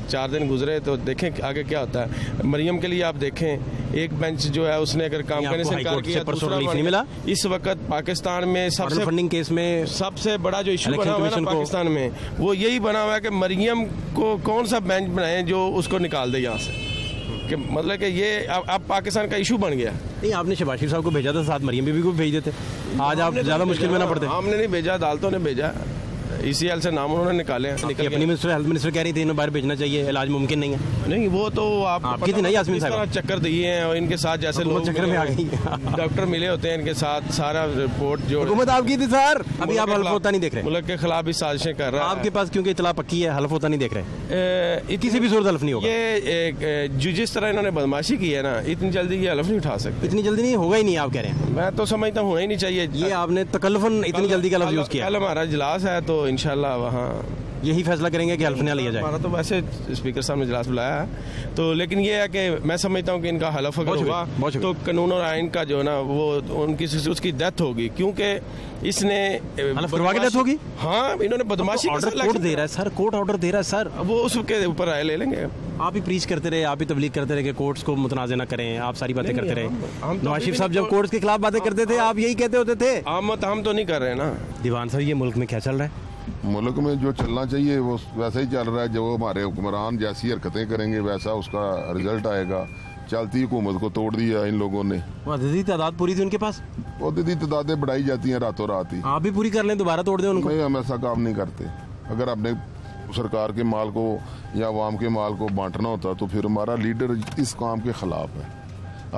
4 दिन गुजरे तो देखें आगे क्या होता है। मरियम के लिए आप देखें, एक बेंच जो है उसने अगर काम करने से इनकार किया, परसों रिलीफ नहीं मिला। इस वक्त पाकिस्तान में सबसे फंडिंग केस में सबसे बड़ा जो इशू बना हुआ है पाकिस्तान में, वो यही बना हुआ है कि मरियम को कौन सा बेंच बनाए जो उसको निकाल दे यहाँ से, कि मतलब कि ये अब पाकिस्तान का इशू बन गया। नहीं, आपने शहबाज शरीफ साहब को भेजा था, साथ मरियम बीबी को भेज देते, आज आप ज़्यादा मुश्किल में ना पड़ते। हमने नहीं भेजा, अदालतों ने भेजा, ECL से नाम उन्होंने निकाले हैं। अपनी मिनिस्टर हेल्थ मिनिस्टर कह रही थी इन्हें बाहर भेजना चाहिए, इलाज मुमकिन नहीं है। नहीं, वो तो आपकी थी ना यास्मीन साहब, चक्कर दिए हैं और इनके साथ जैसे लोग चक्कर में आ गई, डॉक्टर मिले होते हैं इनके साथ, सारा रिपोर्ट जो हुकूमत आपकी थी सर, अभी आप हल्फोता नहीं देख रहे, मुल्क के खिलाफ भी साजिशें कर रहा है आपके पास, क्योंकि इतला पक्की है, हल्फोता नहीं देख रहे, किसी भी सूरत हल्फ नहीं होगा। ये जिस तरह इन्होंने बदमाशी की है ना, इतनी जल्दी ये हल्फ नहीं उठा सकते, इतनी जल्दी नहीं होगा ही नहीं, आप कह रहे हैं। मैं तो समझता हूँ होना ही नहीं चाहिए, ये आपने तकल्लुफ़न इतनी जल्दी का लफ्ज़ यूज़ किया। कल हमारा इजलास है तो इंशाल्लाह वहाँ यही फैसला करेंगे कि हल्फ ना लिया जाए। हमारा तो वैसे स्पीकर साहब ने इजलास बुलाया है, तो लेकिन ये है कि मैं समझता हूँ कि इनका हलफ अगर होगा तो कानून और आइन का जो है ना वो उनकी उसकी डेथ होगी, क्योंकि इसने हलफ करवा के डेथ होगी। हाँ, इन्होंने बदमाशी कोर्ट दे रहा है सर, कोर्ट ऑर्डर दे रहा है सर, वो उसके ऊपर राय ले लेंगे। आप ही प्रीच करते रहे, आप ही तबलीग करते रहे कि कोर्ट्स को मुतनाज़ा न करें, आप सारी बातें करते रहे। नवाज शरीफ साहब जब कोर्ट्स के खिलाफ बातें करते थे आप यही कहते होते थे। हम तो नहीं कर रहे हैं ना दीवान साहब, ये मुल्क में क्या चल रहा है? मुल्क में जो चलना चाहिए वो वैसा ही चल रहा है, जो हमारे हुक्मरान जैसी हरकतें करेंगे वैसा उसका रिजल्ट आएगा। चलती हुकूमत को तोड़ दिया इन लोगों ने, अददी तादाद पूरी थी उनके पास, अददी तादादें बढ़ाई जाती हैं रातों रात ही। आप भी पूरी कर लें, दोबारा तोड़ दें उनको। नहीं, हम ऐसा काम नहीं करते। अगर आपने सरकार के माल को या आवाम के माल को बांटना होता तो फिर हमारा लीडर इस काम के खिलाफ है।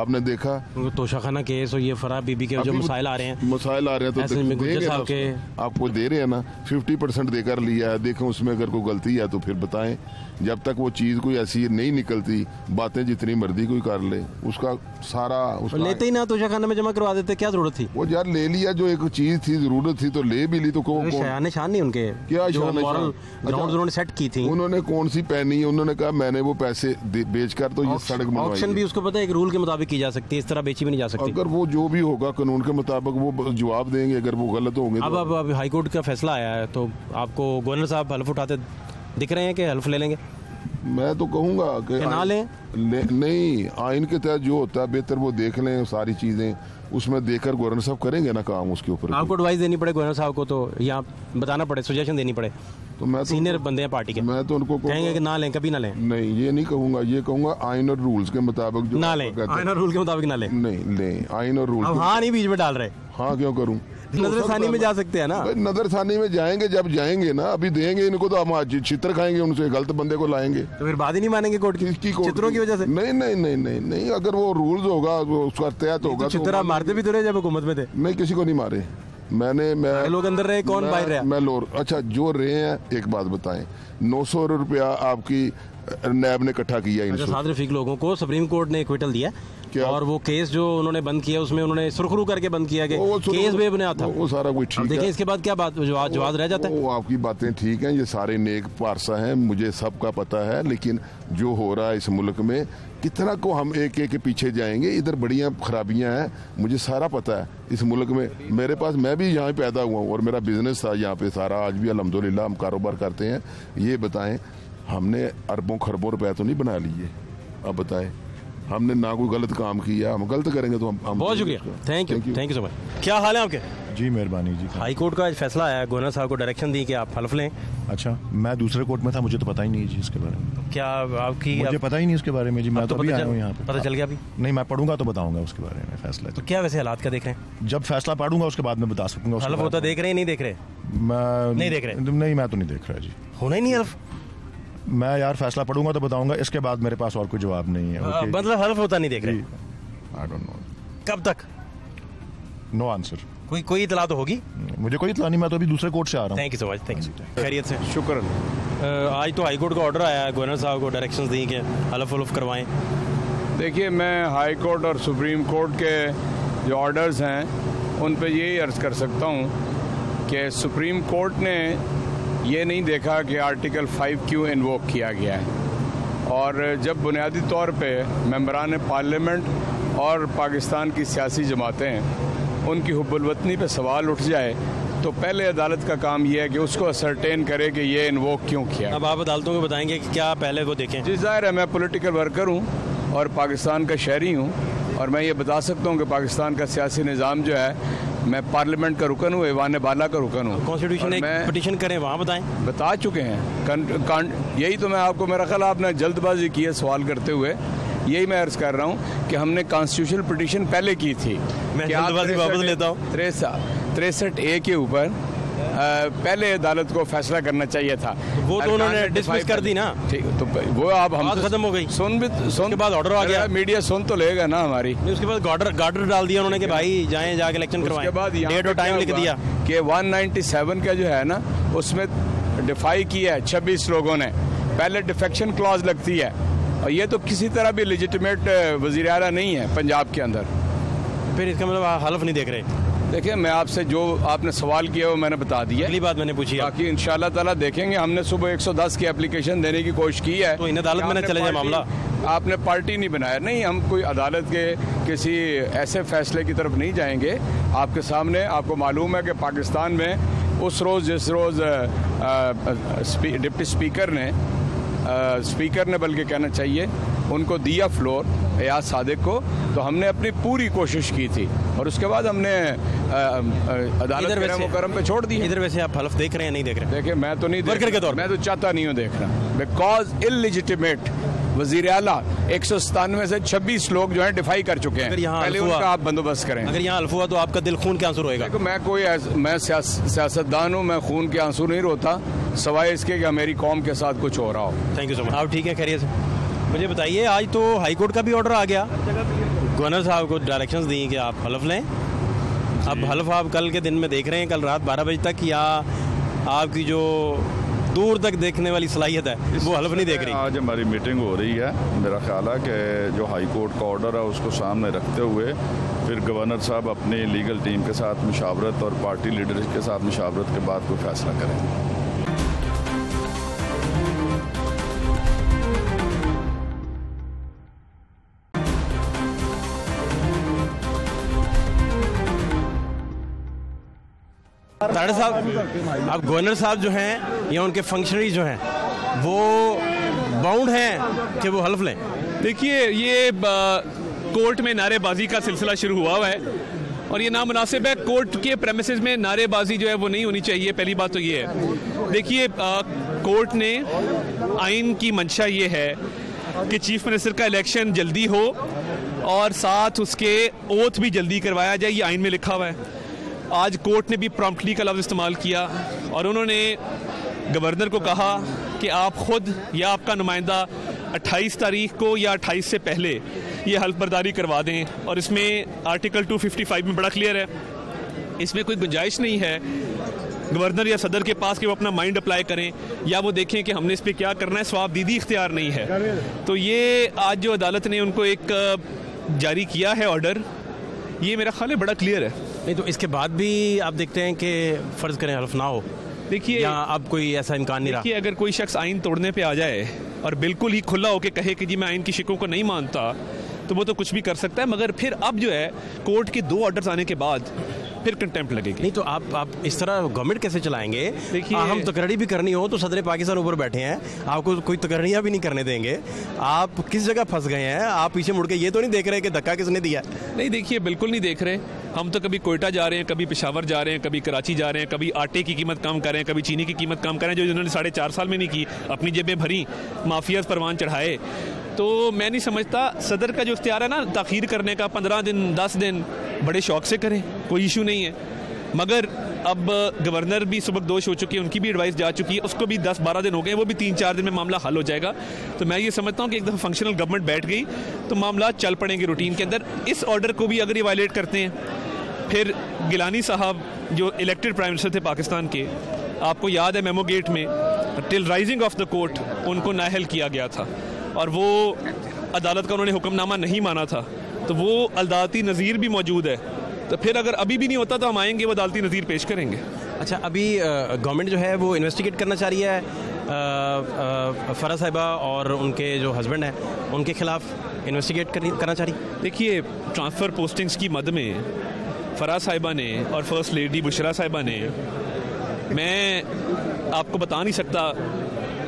आपने देखा तोशाखाना केस और ये फराह बीबी के जो मसाइल आ रहे हैं, तो आपको दे रहे हैं ना, 50% देकर लिया है, देखो उसमें अगर कोई गलती है तो फिर बताएं। जब तक वो चीज़ कोई ऐसी नहीं निकलती, बातें जितनी मर्जी कोई कर ले, उसका सारा उसका लेते ही ना, तोशाखाना में जमा करवा देते, क्या जरूरत थी? वो यार ले लिया, जो एक चीज़ थी, जरूरत थी तो ले भी ली। तो शान नहीं उनके, क्या शान सेट की थी उन्होंने, कौन सी पहनी, उन्होंने कहा मैंने वो पैसे बेच कर तो ये सड़क ऑप्शन भी उसको पता है एक रूल के मुताबिक की जा सकती है, इस तरह बेची भी नहीं जा सकती। अगर वो जो भी होगा कानून के मुताबिक वो जवाब देंगे, अगर वो गलत होंगे। अब हाई कोर्ट का फैसला आया है तो आपको गवर्नर साहब हल्फ उठाते दिख रहे हैं कि हल्फ ले लेंगे? मैं तो कहूँगा कि ना लें। नहीं, आइन के तहत जो होता है बेहतर वो देख लें सारी चीज़ें, उसमें देखकर गवर्नर साहब करेंगे ना काम उसके ऊपर। आपको एडवाइस देनी पड़े गवर्नर साहब को, तो यहाँ बताना पड़े, सजेशन देनी पड़े। तो मैं सीनियर बंदे हैं पार्टी के, मैं तो उनको कहेंगे कि ना लें, कभी ना लें। नहीं, ये नहीं कहूँगा, ये कहूँगा आइन और रूल्स के मुताबिक जो ना लें, आइन और रूल के मुताबिक ना लें। नहीं लें, आइन और रूल। हाँ नहीं बीच में डाल रहे, हाँ क्यों करूँ? नजरसानी में जा सकते हैं ना, नजरसानी में जाएंगे जब जाएंगे ना, अभी देंगे इनको तो हम आज चित्र खाएंगे उनसे, गलत बंदे को लाएंगे तो फिर बात ही नहीं मानेंगे कोर्ट की, चित्रों की वजह से। नहीं नहीं नहीं नहीं नहीं, अगर वो रूल्स होगा उसका तहत होगा। चित्र मारते भी तो रहे जब हुकूमत में थे। नहीं, किसी को नहीं मारे मैंने, मैं लोग अंदर रहे, कौन बाहर रहा? मैं लोर अच्छा जो रहे हैं। एक बात बताएं, 900 रुपया आपकी नैब ने इकट्ठा किया इन सात रफीक लोगों को, सुप्रीम कोर्ट ने एक्विटल दिया क्या? और वो केस जो उन्होंने बंद किया उसमें उन्होंने सुरखरू करके बंद किया कि केस बेबुनियाद था, वो सारा कुछ ठीक है। देखिए इसके बाद क्या बात जवाब रह जाता है। वो आपकी बातें ठीक हैं, ये सारे नेक पारसा हैं, मुझे सबका पता है, लेकिन जो हो रहा है इस मुल्क में कितना को हम एक एक के पीछे जाएंगे, इधर बढ़िया खराबियाँ हैं, मुझे सारा पता है इस मुल्क में। मेरे पास, मैं भी यहाँ पैदा हुआ हूँ और मेरा बिजनेस था यहाँ पे सारा, आज भी अल्हम्दुलिल्लाह हम कारोबार करते हैं। ये बताएं, हमने अरबों खरबों रुपए तो नहीं बना लिए, अब बताएं हमने ना कोई गलत काम किया, हम गलत करेंगे तो हम। बहुत शुक्रिया, थैंक यू सो मच। क्या हाल है आपके? जी मेहरबानी जी। हाई कोर्ट का आज फैसला आया, गवर्नर साहब को डायरेक्शन दी कि आप हल्फ लें। अच्छा, मैं दूसरे कोर्ट में था, मुझे तो पता ही नहीं जी इसके बारे में। क्या आपकी मुझे पता ही नहीं इसके बारे में जी, मैं तो अभी आया हूं यहां पे। पता चल गया अभी? नहीं, मैं पढ़ूंगा तो बताऊंगा उसके बारे में फैसला। तो क्या वैसे हालात का देख रहे हैं? जब फैसला पढ़ूंगा उसके बाद में बता सकूंगा। हल्फ होता देख रहे हैं? नहीं देख रहे, मैं नहीं देख रहे। नहीं, मैं तो नहीं देख रहा जी, होना ही नहीं हल्फ। मैं यार फैसला पढ़ूंगा तो बताऊंगा, इसके बाद मेरे पास और कोई जवाब नहीं है। मतलब हल्फ होता नहीं देख रहे? I don't know. कब तक? No answer. कोई इतला तो होगी? मुझे कोई इतला नहीं, मैं तो अभी दूसरे कोर्ट से आ रहा हूँ। Thank you so much, thank you. खैरियत से? शुक्र। आज तो हाई कोर्ट का ऑर्डर आया है, गवर्नर साहब को डायरेक्शंस दी कि हल्फ वल्फ करवाएं। देखिए, मैं हाई कोर्ट और सुप्रीम कोर्ट के जो ऑर्डर्स हैं उन पे यही अर्ज़ कर सकता हूँ कि सुप्रीम कोर्ट ने ये नहीं देखा कि आर्टिकल 5 क्यों इन्वोक किया गया है, और जब बुनियादी तौर पर मेम्बरान पार्लियामेंट और पाकिस्तान की सियासी जमातें उनकी हुब्बुलवतनी पे सवाल उठ जाए तो पहले अदालत का काम यह है कि उसको असरटेन करे कि ये इन्वोक क्यों किया। अब आप अदालतों को बताएंगे कि क्या पहले वो देखें? जी ज़ाहिर है, मैं पॉलिटिकल वर्कर हूँ और पाकिस्तान का शहरी हूँ, और मैं ये बता सकता हूँ कि पाकिस्तान का सियासी निज़ाम जो है, मैं पार्लियामेंट का रुकन हूँ, ईवान बाला का रुकन हूँ, कॉन्स्टिट्यूशन में पिटीशन करें, वहाँ बताएँ। बता चुके हैं, यही तो मैं आपको, मेरा ख्याल आपने जल्दबाजी की है सवाल करते हुए यही मैं अर्ज कर रहा हूँ कि हमने कॉन्स्टिट्यूशनल पिटीशन पहले की थी, मैं 63A के ऊपर पहले अदालत को फैसला करना चाहिए था, वो तो उन्होंने डिस्मिस कर दी ना। ठीक, तो वो अब हम खत्म हो गई। सुन के बाद ऑर्डर आ गया, मीडिया सुन तो लेगा ना हमारी। उसके बाद गार्डर डाल दिया उन्होंने कि भाई जाएं जाके इलेक्शन करवाएं। उसके बाद डेट और टाइम लिख दिया कि 197 का जो है ना उसमें डिफाई किया है 26 लोगों ने। पहले डिफेक्शन क्लॉज लगती है और ये तो किसी तरह भी लेजिटिमेट वज़ीर आला नहीं है पंजाब के अंदर। फिर इसका मतलब हलफ नहीं देख रहे। देखिए, मैं आपसे जो आपने सवाल किया वो मैंने बता दिया, अगली बात मैंने पूछी, बाकी इंशाल्लाह ताला देखेंगे। हमने सुबह 110 की एप्लीकेशन देने की कोशिश की है तो इन अदालत में ना चले जाए मामला। आपने पार्टी नहीं बनाया, नहीं, हम कोई अदालत के किसी ऐसे फैसले की तरफ नहीं जाएंगे। आपके सामने आपको मालूम है कि पाकिस्तान में उस रोज़ जिस रोज़ डिप्टी स्पीकर ने बल्कि कहना चाहिए उनको दिया फ्लोर अज़र सादिक को, तो हमने अपनी पूरी कोशिश की थी और उसके बाद हमने अदालत के मुकर्रम पे छोड़ दी। इधर वैसे आप हलफ देख रहे हैं, नहीं देख रहे? देखिए, मैं तो नहीं वर्कर के तौर, मैं तो चाहता नहीं हूँ देखना, बिकॉज इलिजिटिमेट वजीर आला 197 से 26 लोग जो है डिफाई कर चुके हैं। पहले उनका आप बंदोबस्त करें। अगर यहाँ हल्फ हुआ तो आपका दिल खून के आंसू रोएगा। देखो, मैं कोई मैं सियासतदान हूँ, मैं खून के आंसू नहीं रोता सवाए इसके कि मेरी कौम के साथ कुछ हो रहा हो। Thank you so much. आप ठीक है, खैरियत से? मुझे बताइए, आज तो हाई कोर्ट का भी ऑर्डर आ गया, गवर्नर साहब को डायरेक्शंस दी कि आप हलफ लें। अब हलफ आप कल के दिन में देख रहे हैं, कल रात 12 बजे तक, या आपकी जो दूर तक देखने वाली सलाहियत है वो हलफ नहीं देख रही? आज हमारी मीटिंग हो रही है, मेरा ख्याल है कि जो हाई कोर्ट का ऑर्डर है उसको सामने रखते हुए फिर गवर्नर साहब अपनी लीगल टीम के साथ मुशावरत और पार्टी लीडरशिप के साथ मुशावरत के बाद कोई फैसला करेंगे। ताड़ा साहब, अब गवर्नर साहब जो हैं या उनके फंक्शनरी जो हैं वो बाउंड हैं कि वो हल्फ लें? देखिए, ये कोर्ट में नारेबाजी का सिलसिला शुरू हुआ है और ये नामुनासिब है। कोर्ट के प्रेमिसेस में नारेबाजी जो है वो नहीं होनी चाहिए, पहली बात तो ये है। देखिए, कोर्ट ने आइन की मंशा ये है कि चीफ मिनिस्टर का इलेक्शन जल्दी हो और साथ उसके ओथ भी जल्दी करवाया जाए, ये आइन में लिखा हुआ है। आज कोर्ट ने भी प्रॉम्प्टली का लफ्ज़ इस्तेमाल किया और उन्होंने गवर्नर को कहा कि आप खुद या आपका नुमाइंदा 28 तारीख को या 28 से पहले ये हल्फबर्दारी करवा दें। और इसमें आर्टिकल 255 में बड़ा क्लियर है, इसमें कोई गुंजाइश नहीं है गवर्नर या सदर के पास कि वो अपना माइंड अप्लाई करें या वो देखें कि हमने इस पर क्या करना है, स्वाब दीदी इख्तियार नहीं है। तो ये आज जो अदालत ने उनको एक जारी किया है ऑर्डर, ये मेरा ख्याल है बड़ा क्लियर है। नहीं तो इसके बाद भी आप देखते हैं कि फ़र्ज़ करें हल्फ ना हो, देखिए अब कोई ऐसा इम्कान नहीं रहा कि अगर कोई शख्स आइन तोड़ने पे आ जाए और बिल्कुल ही खुला होकर कहे कि जी मैं आइन की शिकों को नहीं मानता, तो वो तो कुछ भी कर सकता है। मगर फिर अब जो है कोर्ट के 2 ऑर्डर्स आने के बाद फिर कंटेम्प्ट लगेगी। नहीं तो आप इस तरह गवर्नमेंट कैसे चलाएंगे? देखिए, हम तकररी भी करनी हो तो सदर पाकिस्तान ऊपर बैठे हैं, आपको कोई तकररियाँ भी नहीं करने देंगे। आप किस जगह फंस गए हैं? आप पीछे मुड़ के ये तो नहीं देख रहे कि धक्का किसने दिया? नहीं, देखिए, बिल्कुल नहीं देख रहे। हम तो कभी कोयटा जा रहे हैं, कभी पेशावर जा रहे हैं, कभी कराची जा रहे हैं, कभी आटे की कीमत कम कर रहे हैं, कभी चीनी की कीमत कम कर रहे हैं, जो इन्होंने 4.5 साल में नहीं की, अपनी जेबें भरी, माफिया परवान चढ़ाए। तो मैं नहीं समझता, सदर का जो इख्तियार है ना ताखीर करने का, 15 दिन 10 दिन बड़े शौक से करें, कोई इशू नहीं है। मगर अब गवर्नर भी सबकदोश हो चुकी है, उनकी भी एडवाइस जा चुकी है, उसको भी 10-12 दिन हो गए, वो भी 3-4 दिन में मामला हल हो जाएगा। तो मैं ये समझता हूँ कि एक दफ़ा फंक्शनल गवर्नमेंट बैठ गई तो मामला चल पड़ेंगे रूटीन के अंदर। इस ऑर्डर को भी अगर ये वायलेट करते हैं, फिर गिलानी साहब जो इलेक्टेड प्राइम मिनिस्टर थे पाकिस्तान के, आपको याद है मेमो गेट में till rising of the court उनको नाअहल किया गया था और वो अदालत का उन्होंने हुक्मनामा नहीं माना था, तो वो अदालती नज़ीर भी मौजूद है। तो फिर अगर अभी भी नहीं होता तो हम आएंगे, वो अदालती नज़ीर पेश करेंगे। अच्छा, अभी गवर्नमेंट जो है वो इन्वेस्टिगेट करना चाह रही है फराह साहिबा और उनके जो हस्बैंड हैं उनके खिलाफ इन्वेस्टिगेट करना चाह रही। देखिए, ट्रांसफ़र पोस्टिंग्स की मद में फराह साहिबा ने और फर्स्ट लेडी बुशरा साहिबा ने, मैं आपको बता नहीं सकता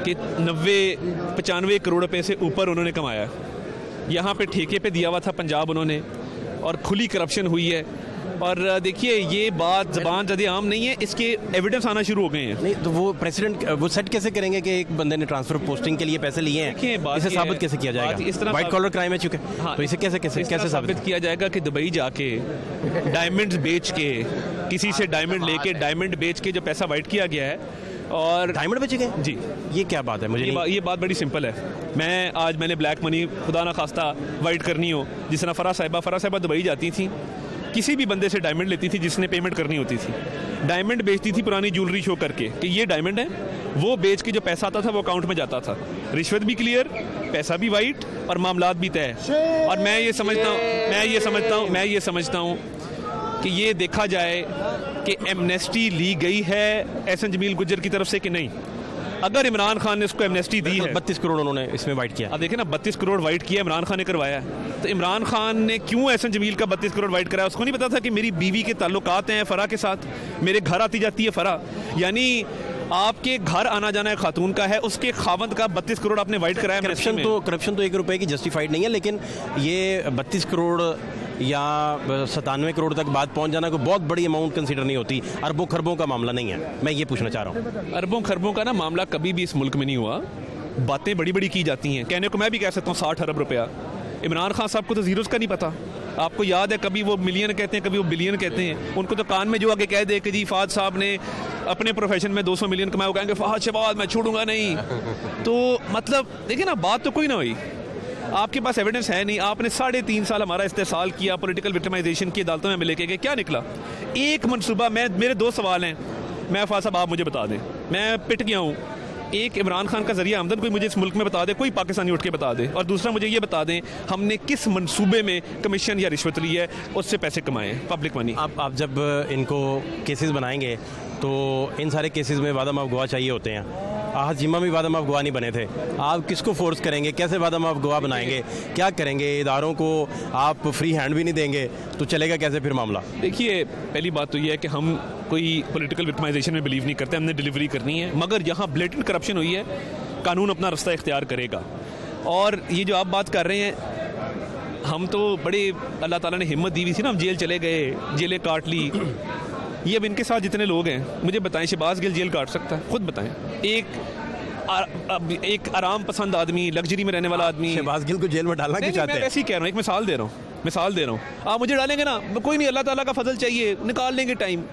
कि 90-95 करोड़ रुपये से ऊपर उन्होंने कमाया। यहाँ पे ठेके पे दिया हुआ था पंजाब उन्होंने और खुली करप्शन हुई है। और देखिए ये बात ज़बान ज़दी आम नहीं है, इसके एविडेंस आना शुरू हो गए हैं। नहीं तो वो प्रेसिडेंट वो सेट कैसे करेंगे कि एक बंदे ने ट्रांसफर पोस्टिंग के लिए पैसे लिए हैं, इसे साबित कैसे किया जाएगा? इस तरह वाइट कॉलर क्राइम है चुके, हाँ, तो इसे कैसे कैसे कैसे साबित किया जाएगा कि दुबई जाके डायमंड्स बेच के, किसी से डायमंड लेके डायमंड बेच के जो पैसा वाइट किया गया है और डायमंड बेचे गए? जी, ये क्या बात है? मुझे ये बात बड़ी सिंपल है। मैंने ब्लैक मनी खुदा ना खास्ता वाइट करनी हो, जिस तरह फराह साहिबा दुबई जाती थी, किसी भी बंदे से डायमंड लेती थी जिसने पेमेंट करनी होती थी, डायमंड बेचती थी पुरानी ज्वेलरी शो करके कि ये डायमंड है, वो बेच के जो पैसा आता था वो अकाउंट में जाता था। रिश्वत भी क्लियर, पैसा भी वाइट और मामलात भी तय। और मैं ये समझता हूँ कि ये देखा जाए कि एमनेस्टी ली गई है एहसन जमील गुजर की तरफ से कि नहीं। अगर इमरान खान ने इसको एमनेस्टी दी है, 32 करोड़ उन्होंने इसमें वाइट किया। अब देखें ना, 32 करोड़ वाइट किया इमरान खान ने करवाया, तो इमरान खान ने क्यों एहसन जमील का 32 करोड़ वाइट कराया? उसको नहीं पता था कि मेरी बीवी के ताल्लुकात हैं फराह के साथ, मेरे घर आती जाती है फराह, यानी आपके घर आना जाना है खातून का है, उसके खावंद का 32 करोड़ आपने वाइट कराया। करप्शन तो 1 रुपए की जस्टिफाइड नहीं है, लेकिन ये 32 करोड़ या 97 करोड़ तक बात पहुंच जाना कोई बहुत बड़ी अमाउंट कंसीडर नहीं होती। अरबों खरबों का मामला नहीं है, मैं ये पूछना चाह रहा हूँ। अरबों खरबों का ना मामला कभी भी इस मुल्क में नहीं हुआ। बातें बड़ी बड़ी की जाती हैं, कहने को मैं भी कह सकता हूँ 60 अरब रुपया। इमरान खान साहब को तो जीरोज़ का नहीं पता। आपको याद है कभी वो मिलियन कहते हैं, कभी वो बिलियन कहते हैं, उनको तो कान में जो आगे कह दे कि जी फहद साहब ने अपने प्रोफेशन में 200 मिलियन कमाया, वो कहेंगे फहद शहबाज मैं छोड़ूंगा नहीं। तो मतलब देखिए ना, बात तो कोई ना हुई, आपके पास एविडेंस है नहीं। आपने 3.5 साल हमारा इस्तेसाल किया पॉलिटिकल विक्टिमाइजेशन की अदालतों में लेके गए, क्या निकला? एक मनसूबा। मेरे 2 सवाल हैं, मैं फहद साहब आप मुझे बता दें, मैं पिट गया हूँ। एक, इमरान खान का ज़रिया आमदन कोई मुझे इस मुल्क में बता दे, कोई पाकिस्तानी उठ के बता दे। और दूसरा, मुझे ये बता दें हमने किस मनसूबे में कमीशन या रिश्वत ली है, उससे पैसे कमाए पब्लिक मनी। आप जब इनको केसेस बनाएंगे तो इन सारे केसेस में वादा माफ गवाह चाहिए होते हैं। हाजिमा में वादा माफ गवाह नहीं बने थे, आप किसको फोर्स करेंगे? कैसे वादा माफ गवाह बनाएंगे? क्या करेंगे? इदारों को आप फ्री हैंड भी नहीं देंगे तो चलेगा कैसे फिर मामला? देखिए, पहली बात तो ये है कि हम कोई पॉलिटिकल विक्टिमाइजेशन में बिलीव नहीं करते, हमने डिलीवरी करनी है। मगर यहाँ ब्लेटेंट करप्शन हुई है, कानून अपना रास्ता इख्तियार करेगा। और ये जो आप बात कर रहे हैं, हम तो बड़े अल्लाह ताला ने हिम्मत दी हुई थी ना, हम जेल चले गए, जेलें काट ली। ये अब इनके साथ जितने लोग हैं, मुझे बताएं शहबाज गिल जेल काट सकता है? खुद बताएं। एक आराम पसंद आदमी, लग्जरी में रहने वाला आदमी, शहबाज गिल को जेल में डालना क्यों चाहते हैं? मैं ऐसे ही कह रहा हूँ, एक मिसाल दे रहा हूँ। आप मुझे डालेंगे ना, कोई नहीं, अल्लाह ताला का फजल चाहिए, निकाल लेंगे। टाइम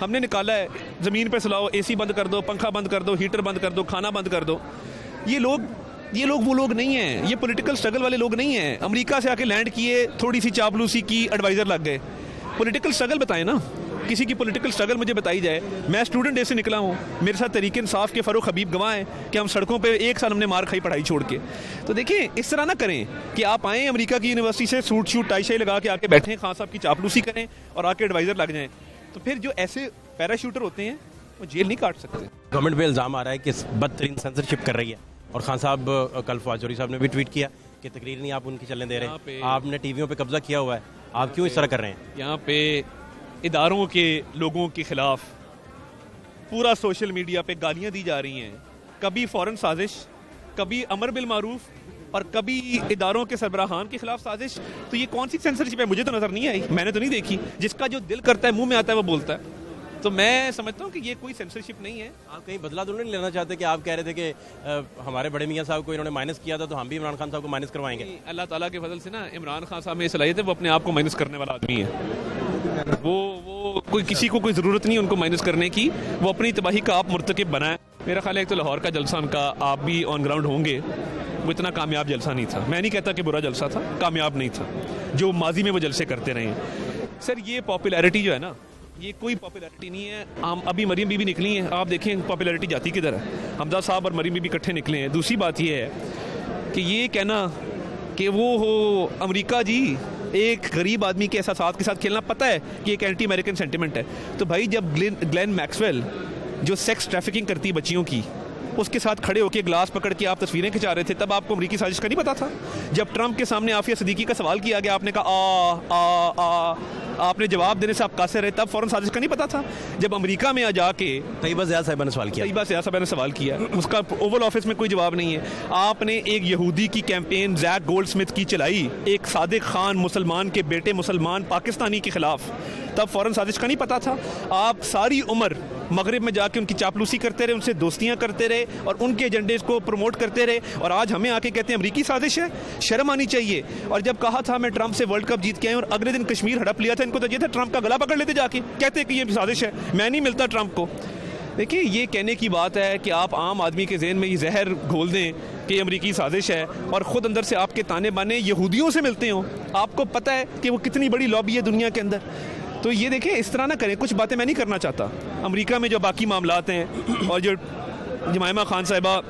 हमने निकाला है, ज़मीन पर सुलाओ, AC बंद कर दो, पंखा बंद कर दो, हीटर बंद कर दो, खाना बंद कर दो। ये लोग वो लोग नहीं हैं, ये पोलिटिकल स्ट्रगल वाले लोग नहीं हैं। अमरीका से आके लैंड किए, थोड़ी सी चापलूसी की, एडवाइज़र लग गए। पोलिटिकल स्ट्रगल बताएं ना, किसी की पॉलिटिकल स्ट्रगल मुझे बताई जाए। मैं स्टूडेंट डे से निकला हूँ, मेरे साथ तहरीक-ए-इंसाफ के फ़ारूक हबीब गवाह हैं कि हम सड़कों पे 1 साल हमने मार खाई पढ़ाई छोड़ के। तो देखिए, इस तरह ना करें कि आप आएँ अमेरिका की यूनिवर्सिटी से सूट शूट टाई शाई लगा के आके बैठें, खान साहब की चापलूसी करें और आके एडवाइज़र लग जाएँ। तो फिर जो ऐसे पैराशूटर होते हैं वो जेल नहीं काट सकते। गवर्नमेंट पर इल्ज़ाम आ रहा है कि बदतरीन सेंसरशिप कर रही है, और खान साहब, कल फवाद चौधरी साहब ने भी ट्वीट किया कि तकरीर नहीं आप उनकी चलने दे रहे, आपने टीवीओं पर कब्जा किया हुआ है, आप क्यों इस तरह कर रहे हैं? यहाँ पे इदारों के लोगों के ख़िलाफ़ पूरा सोशल मीडिया पे गालियाँ दी जा रही हैं। कभी फ़ौरन साजिश, कभी अमर बिल मारूफ, और कभी इदारों के सरबराहान के ख़िलाफ़ साजिश। तो ये कौन सी सेंसरशिप है? मुझे तो नज़र नहीं आई, मैंने तो नहीं देखी। जिसका जो दिल करता है, मुंह में आता है, वो बोलता है। तो मैं समझता हूँ कि ये कोई सेंसरशिप नहीं है। आप कहीं बदला तो नहीं लेना चाहते कि आप कह रहे थे कि हमारे बड़े मियाँ साहब को इन्होंने माइनस किया था तो हम भी इमरान खान साहब को माइनस करवाएंगे? अल्लाह ताला के फजल से ना, इमरान खान साहब में ये सलाहियत है, वो अपने आप को माइनस करने वाला आदमी है। वो कोई किसी को कोई ज़रूरत नहीं उनको माइनस करने की, वो अपनी तबाही का आप मुर्तकब बनाएं। मेरा ख्याल है एक तो लाहौर का जलसा उनका, आप भी ऑन ग्राउंड होंगे, वो इतना कामयाब जलसा नहीं था। मैं नहीं कहता कि बुरा जलसा था, कामयाब नहीं था जो माजी में वो जलसे करते रहे। सर, ये पॉपुलैरिटी जो है ना, ये कोई पॉपुलैरिटी नहीं है। हम अभी मरीम बीबी निकली हैं, आप देखें पॉपुलैरिटी जाती किधर है। हमजा साहब और मरीम बीबी इकट्ठे निकले हैं। दूसरी बात ये है कि ये कहना कि वो हो अमेरिका जी, एक गरीब आदमी के एहसास के साथ खेलना, पता है कि एक एंटी अमेरिकन सेंटिमेंट है। तो भाई, जब ग्लेन मैक्सवेल जो सेक्स ट्रैफिकिंग करती बच्चियों की, उसके साथ खड़े होकर ग्लास पकड़ के आप तस्वीरें खिंचा रहे थे, तब आपको अमरीकी साजिश का नहीं पता था? जब ट्रंप के सामने आफिया सदीकी का सवाल किया गया, आपने कहा आ आ आ, आपने जवाब देने से आप कासिर रहे, तब फ़ौरन साजिश का नहीं पता था। जब अमेरिका में जाके तैयबा ज़िया साहिबा ने सवाल किया, उसका ओवल ऑफिस में कोई जवाब नहीं है। आपने एक यहूदी की कैंपेन जैक गोल्डस्मिथ की चलाई, एक सादिक खान मुसलमान के बेटे मुसलमान पाकिस्तानी के खिलाफ, तब फ़ौरन साजिश का नहीं पता था। आप सारी उम्र मगरिब में जाके उनकी चापलूसी करते रहे, उनसे दोस्तियां करते रहे और उनके एजेंडे को प्रमोट करते रहे, और आज हमें आके कहते हैं अमरीकी साजिश है। शर्म आनी चाहिए। और जब कहा था मैं ट्रंप से वर्ल्ड कप जीत के आया और अगले दिन कश्मीर हड़प लिया था, इनको तो ये था ट्रंप का गला पकड़ लेते जाके, कहते कि ये साजिश है, मैं नहीं मिलता ट्रंप को। देखिए ये कहने की बात है कि आप आम आदमी के जहन में ये जहर घोल दें कि अमरीकी साजिश है, और ख़ुद अंदर से आपके ताने बाने यहूदियों से मिलते हों। आपको पता है कि वो कितनी बड़ी लॉबी है दुनिया के अंदर। तो ये देखें, इस तरह ना करें। कुछ बातें मैं नहीं करना चाहता। अमेरिका में जो बाकी मामलात हैं और जो जमायमा खान साहिबा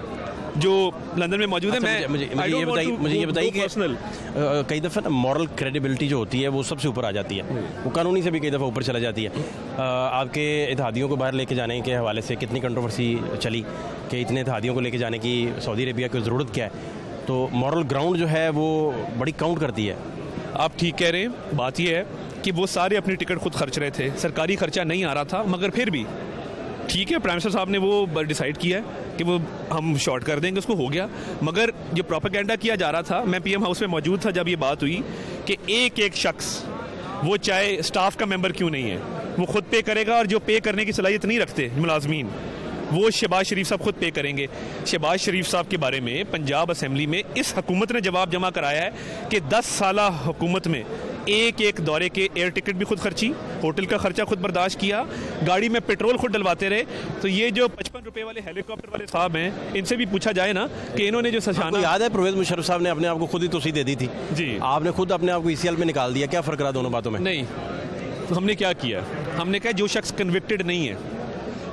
जो लंदन में मौजूद है, मुझे ये बताइए कि पर्सनल कई दफ़ा ना मॉरल क्रेडिबिलिटी जो होती है वो सबसे ऊपर आ जाती है, वो कानूनी से भी कई दफ़ा ऊपर चला जाती है। आपके इत्तहादियों को बाहर लेके जाने के हवाले से कितनी कंट्रोवर्सी चली कि इतने इत्तहादियों को लेके जाने की सऊदी अरेबिया की ज़रूरत क्या है। तो मॉरल ग्राउंड जो है वो बड़ी काउंट करती है। आप ठीक कह रहे हैं। बात यह है कि वो सारे अपनी टिकट खुद खर्च रहे थे, सरकारी खर्चा नहीं आ रहा था, मगर फिर भी ठीक है, प्राइम मिनिस्टर साहब ने वो डिसाइड किया है कि वो हम शॉर्ट कर देंगे उसको, हो गया। मगर जो प्रोपेगेंडा किया जा रहा था, मैं पीएम हाउस में मौजूद था जब ये बात हुई कि एक एक शख्स, वो चाहे स्टाफ का मेंबर क्यों नहीं है, वो खुद पे करेगा, और जो पे करने की सलाहियत नहीं रखते मुलाजमीन वो शहबाज शरीफ साहब खुद पे करेंगे। शहबाज शरीफ साहब के बारे में पंजाब असेंबली में इस हुकूमत ने जवाब जमा कराया है कि 10 साला हुकूमत में एक एक दौरे के एयर टिकट भी खुद खर्ची, होटल का खर्चा खुद बर्दाश्त किया, गाड़ी में पेट्रोल खुद डलवाते रहे। तो ये जो 55 रुपए वाले हेलीकॉप्टर वाले साहब हैं, इनसे भी पूछा जाए ना कि इन्होंने जो सशाना, याद है परवेज़ मुशर्रफ साहब ने अपने आप को खुद ही तोसी दे दी थी जी, आपने खुद अपने आप को ECL में निकाल दिया, क्या फ़र्क रहा दोनों बातों में? नहीं, तो हमने क्या किया, हमने कहा जो शख्स कन्विक्टेड नहीं है,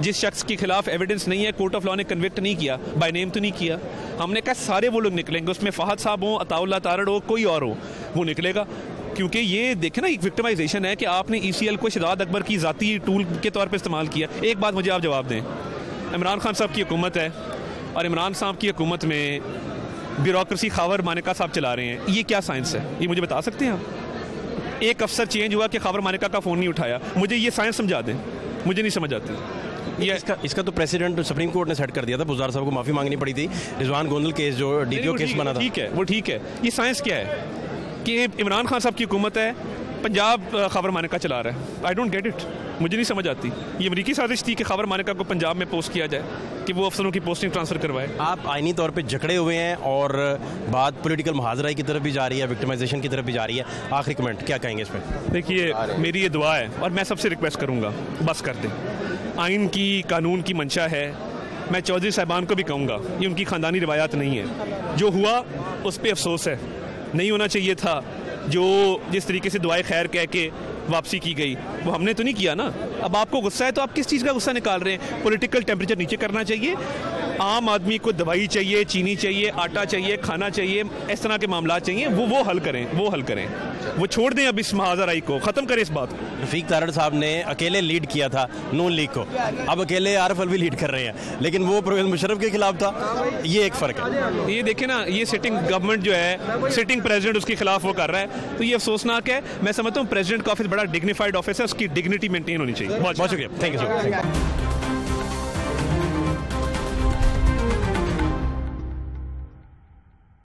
जिस शख्स के खिलाफ एविडेंस नहीं है, कोर्ट ऑफ लॉ ने कन्विक्ट नहीं किया, बाय नेम तो नहीं किया, हमने कहा सारे वो लोग निकलेंगे, उसमें फ़हद साहब हो, अताउल्ला तारड़ हो, कोई और हो, वो निकलेगा। क्योंकि ये देखें ना, एक विक्टिमाइजेशन है कि आपने ECL को शहजाद अकबर की ज़ाती टूल के तौर पर इस्तेमाल किया। एक बात मुझे आप जवाब दें, इमरान खान साहब की हुकूमत है और इमरान साहब की हुकूमत में ब्यूरोक्रेसी खावर मानेका साहब चला रहे हैं, ये क्या साइंस है? ये मुझे बता सकते हैं आप? एक अफसर चेंज हुआ कि खावर मानेका का फ़ोन नहीं उठाया। मुझे ये साइंस समझा दें, मुझे नहीं समझ आती। इसका तो प्रेसिडेंट सुप्रीम कोर्ट ने सेट कर दिया था, बुज़दार साहब को माफ़ी मांगनी पड़ी थी, रजवान गोंदल केस जो DPO केस बना था। ठीक है, वो ठीक है। ये साइंस क्या है कि इमरान खान साहब की हुकूमत है, पंजाब खबर मानेका चला रहा है? आई डोंट गेट इट, मुझे नहीं समझ आती। ये अमरीकी साजिश थी कि खबर मानेका को पंजाब में पोस्ट किया जाए कि वो अफसरों की पोस्टिंग ट्रांसफ़र करवाए। आप आइनी तौर पर जकड़े हुए हैं और बात पॉलिटिकल महाजराई की तरफ भी जा रही है, विक्टिमाइजेशन की तरफ भी जा रही है। आखिरी कमेंट क्या कहेंगे इस पर? देखिए, मेरी ये दुआ है और मैं सबसे रिक्वेस्ट करूँगा, बस कर दें। आइन की, कानून की मंशा है। मैं चौधरी साहिबान को भी कहूँगा, ये उनकी ख़ानदानी रवायात नहीं है, जो हुआ उस पर अफसोस है, नहीं होना चाहिए था। जो जिस तरीके से दुआए खैर कह के वापसी की गई, वो हमने तो नहीं किया ना। अब आपको गुस्सा है तो आप किस चीज़ का गुस्सा निकाल रहे हैं? पॉलिटिकल टेम्परेचर नीचे करना चाहिए। आम आदमी को दवाई चाहिए, चीनी चाहिए, आटा चाहिए, खाना चाहिए, इस तरह के मामला चाहिए, वो हल करें, वो हल करें, वो छोड़ दें अब इस महाजराई को, ख़त्म करें इस बात को। रफीक तारड़ साहब ने अकेले लीड किया था नून लीग को, अब अकेले आरिफ अलवी लीड कर रहे हैं, लेकिन वो परवेज़ मुशर्रफ के खिलाफ था। ये एक फ़र्क है। ये देखें ना, ये सिटिंग गवर्नमेंट जो है, सिटिंग प्रेजिडेंट उसके खिलाफ वो कर रहा है, तो ये अफसोसनाक है। मैं समझता हूँ प्रेजिडेंट का ऑफिस बड़ा डिग्निफाइड ऑफिस है, उसकी डिग्निटी मेंटेन होनी चाहिए। बहुत बहुत शुक्रिया, थैंक यू सो मच।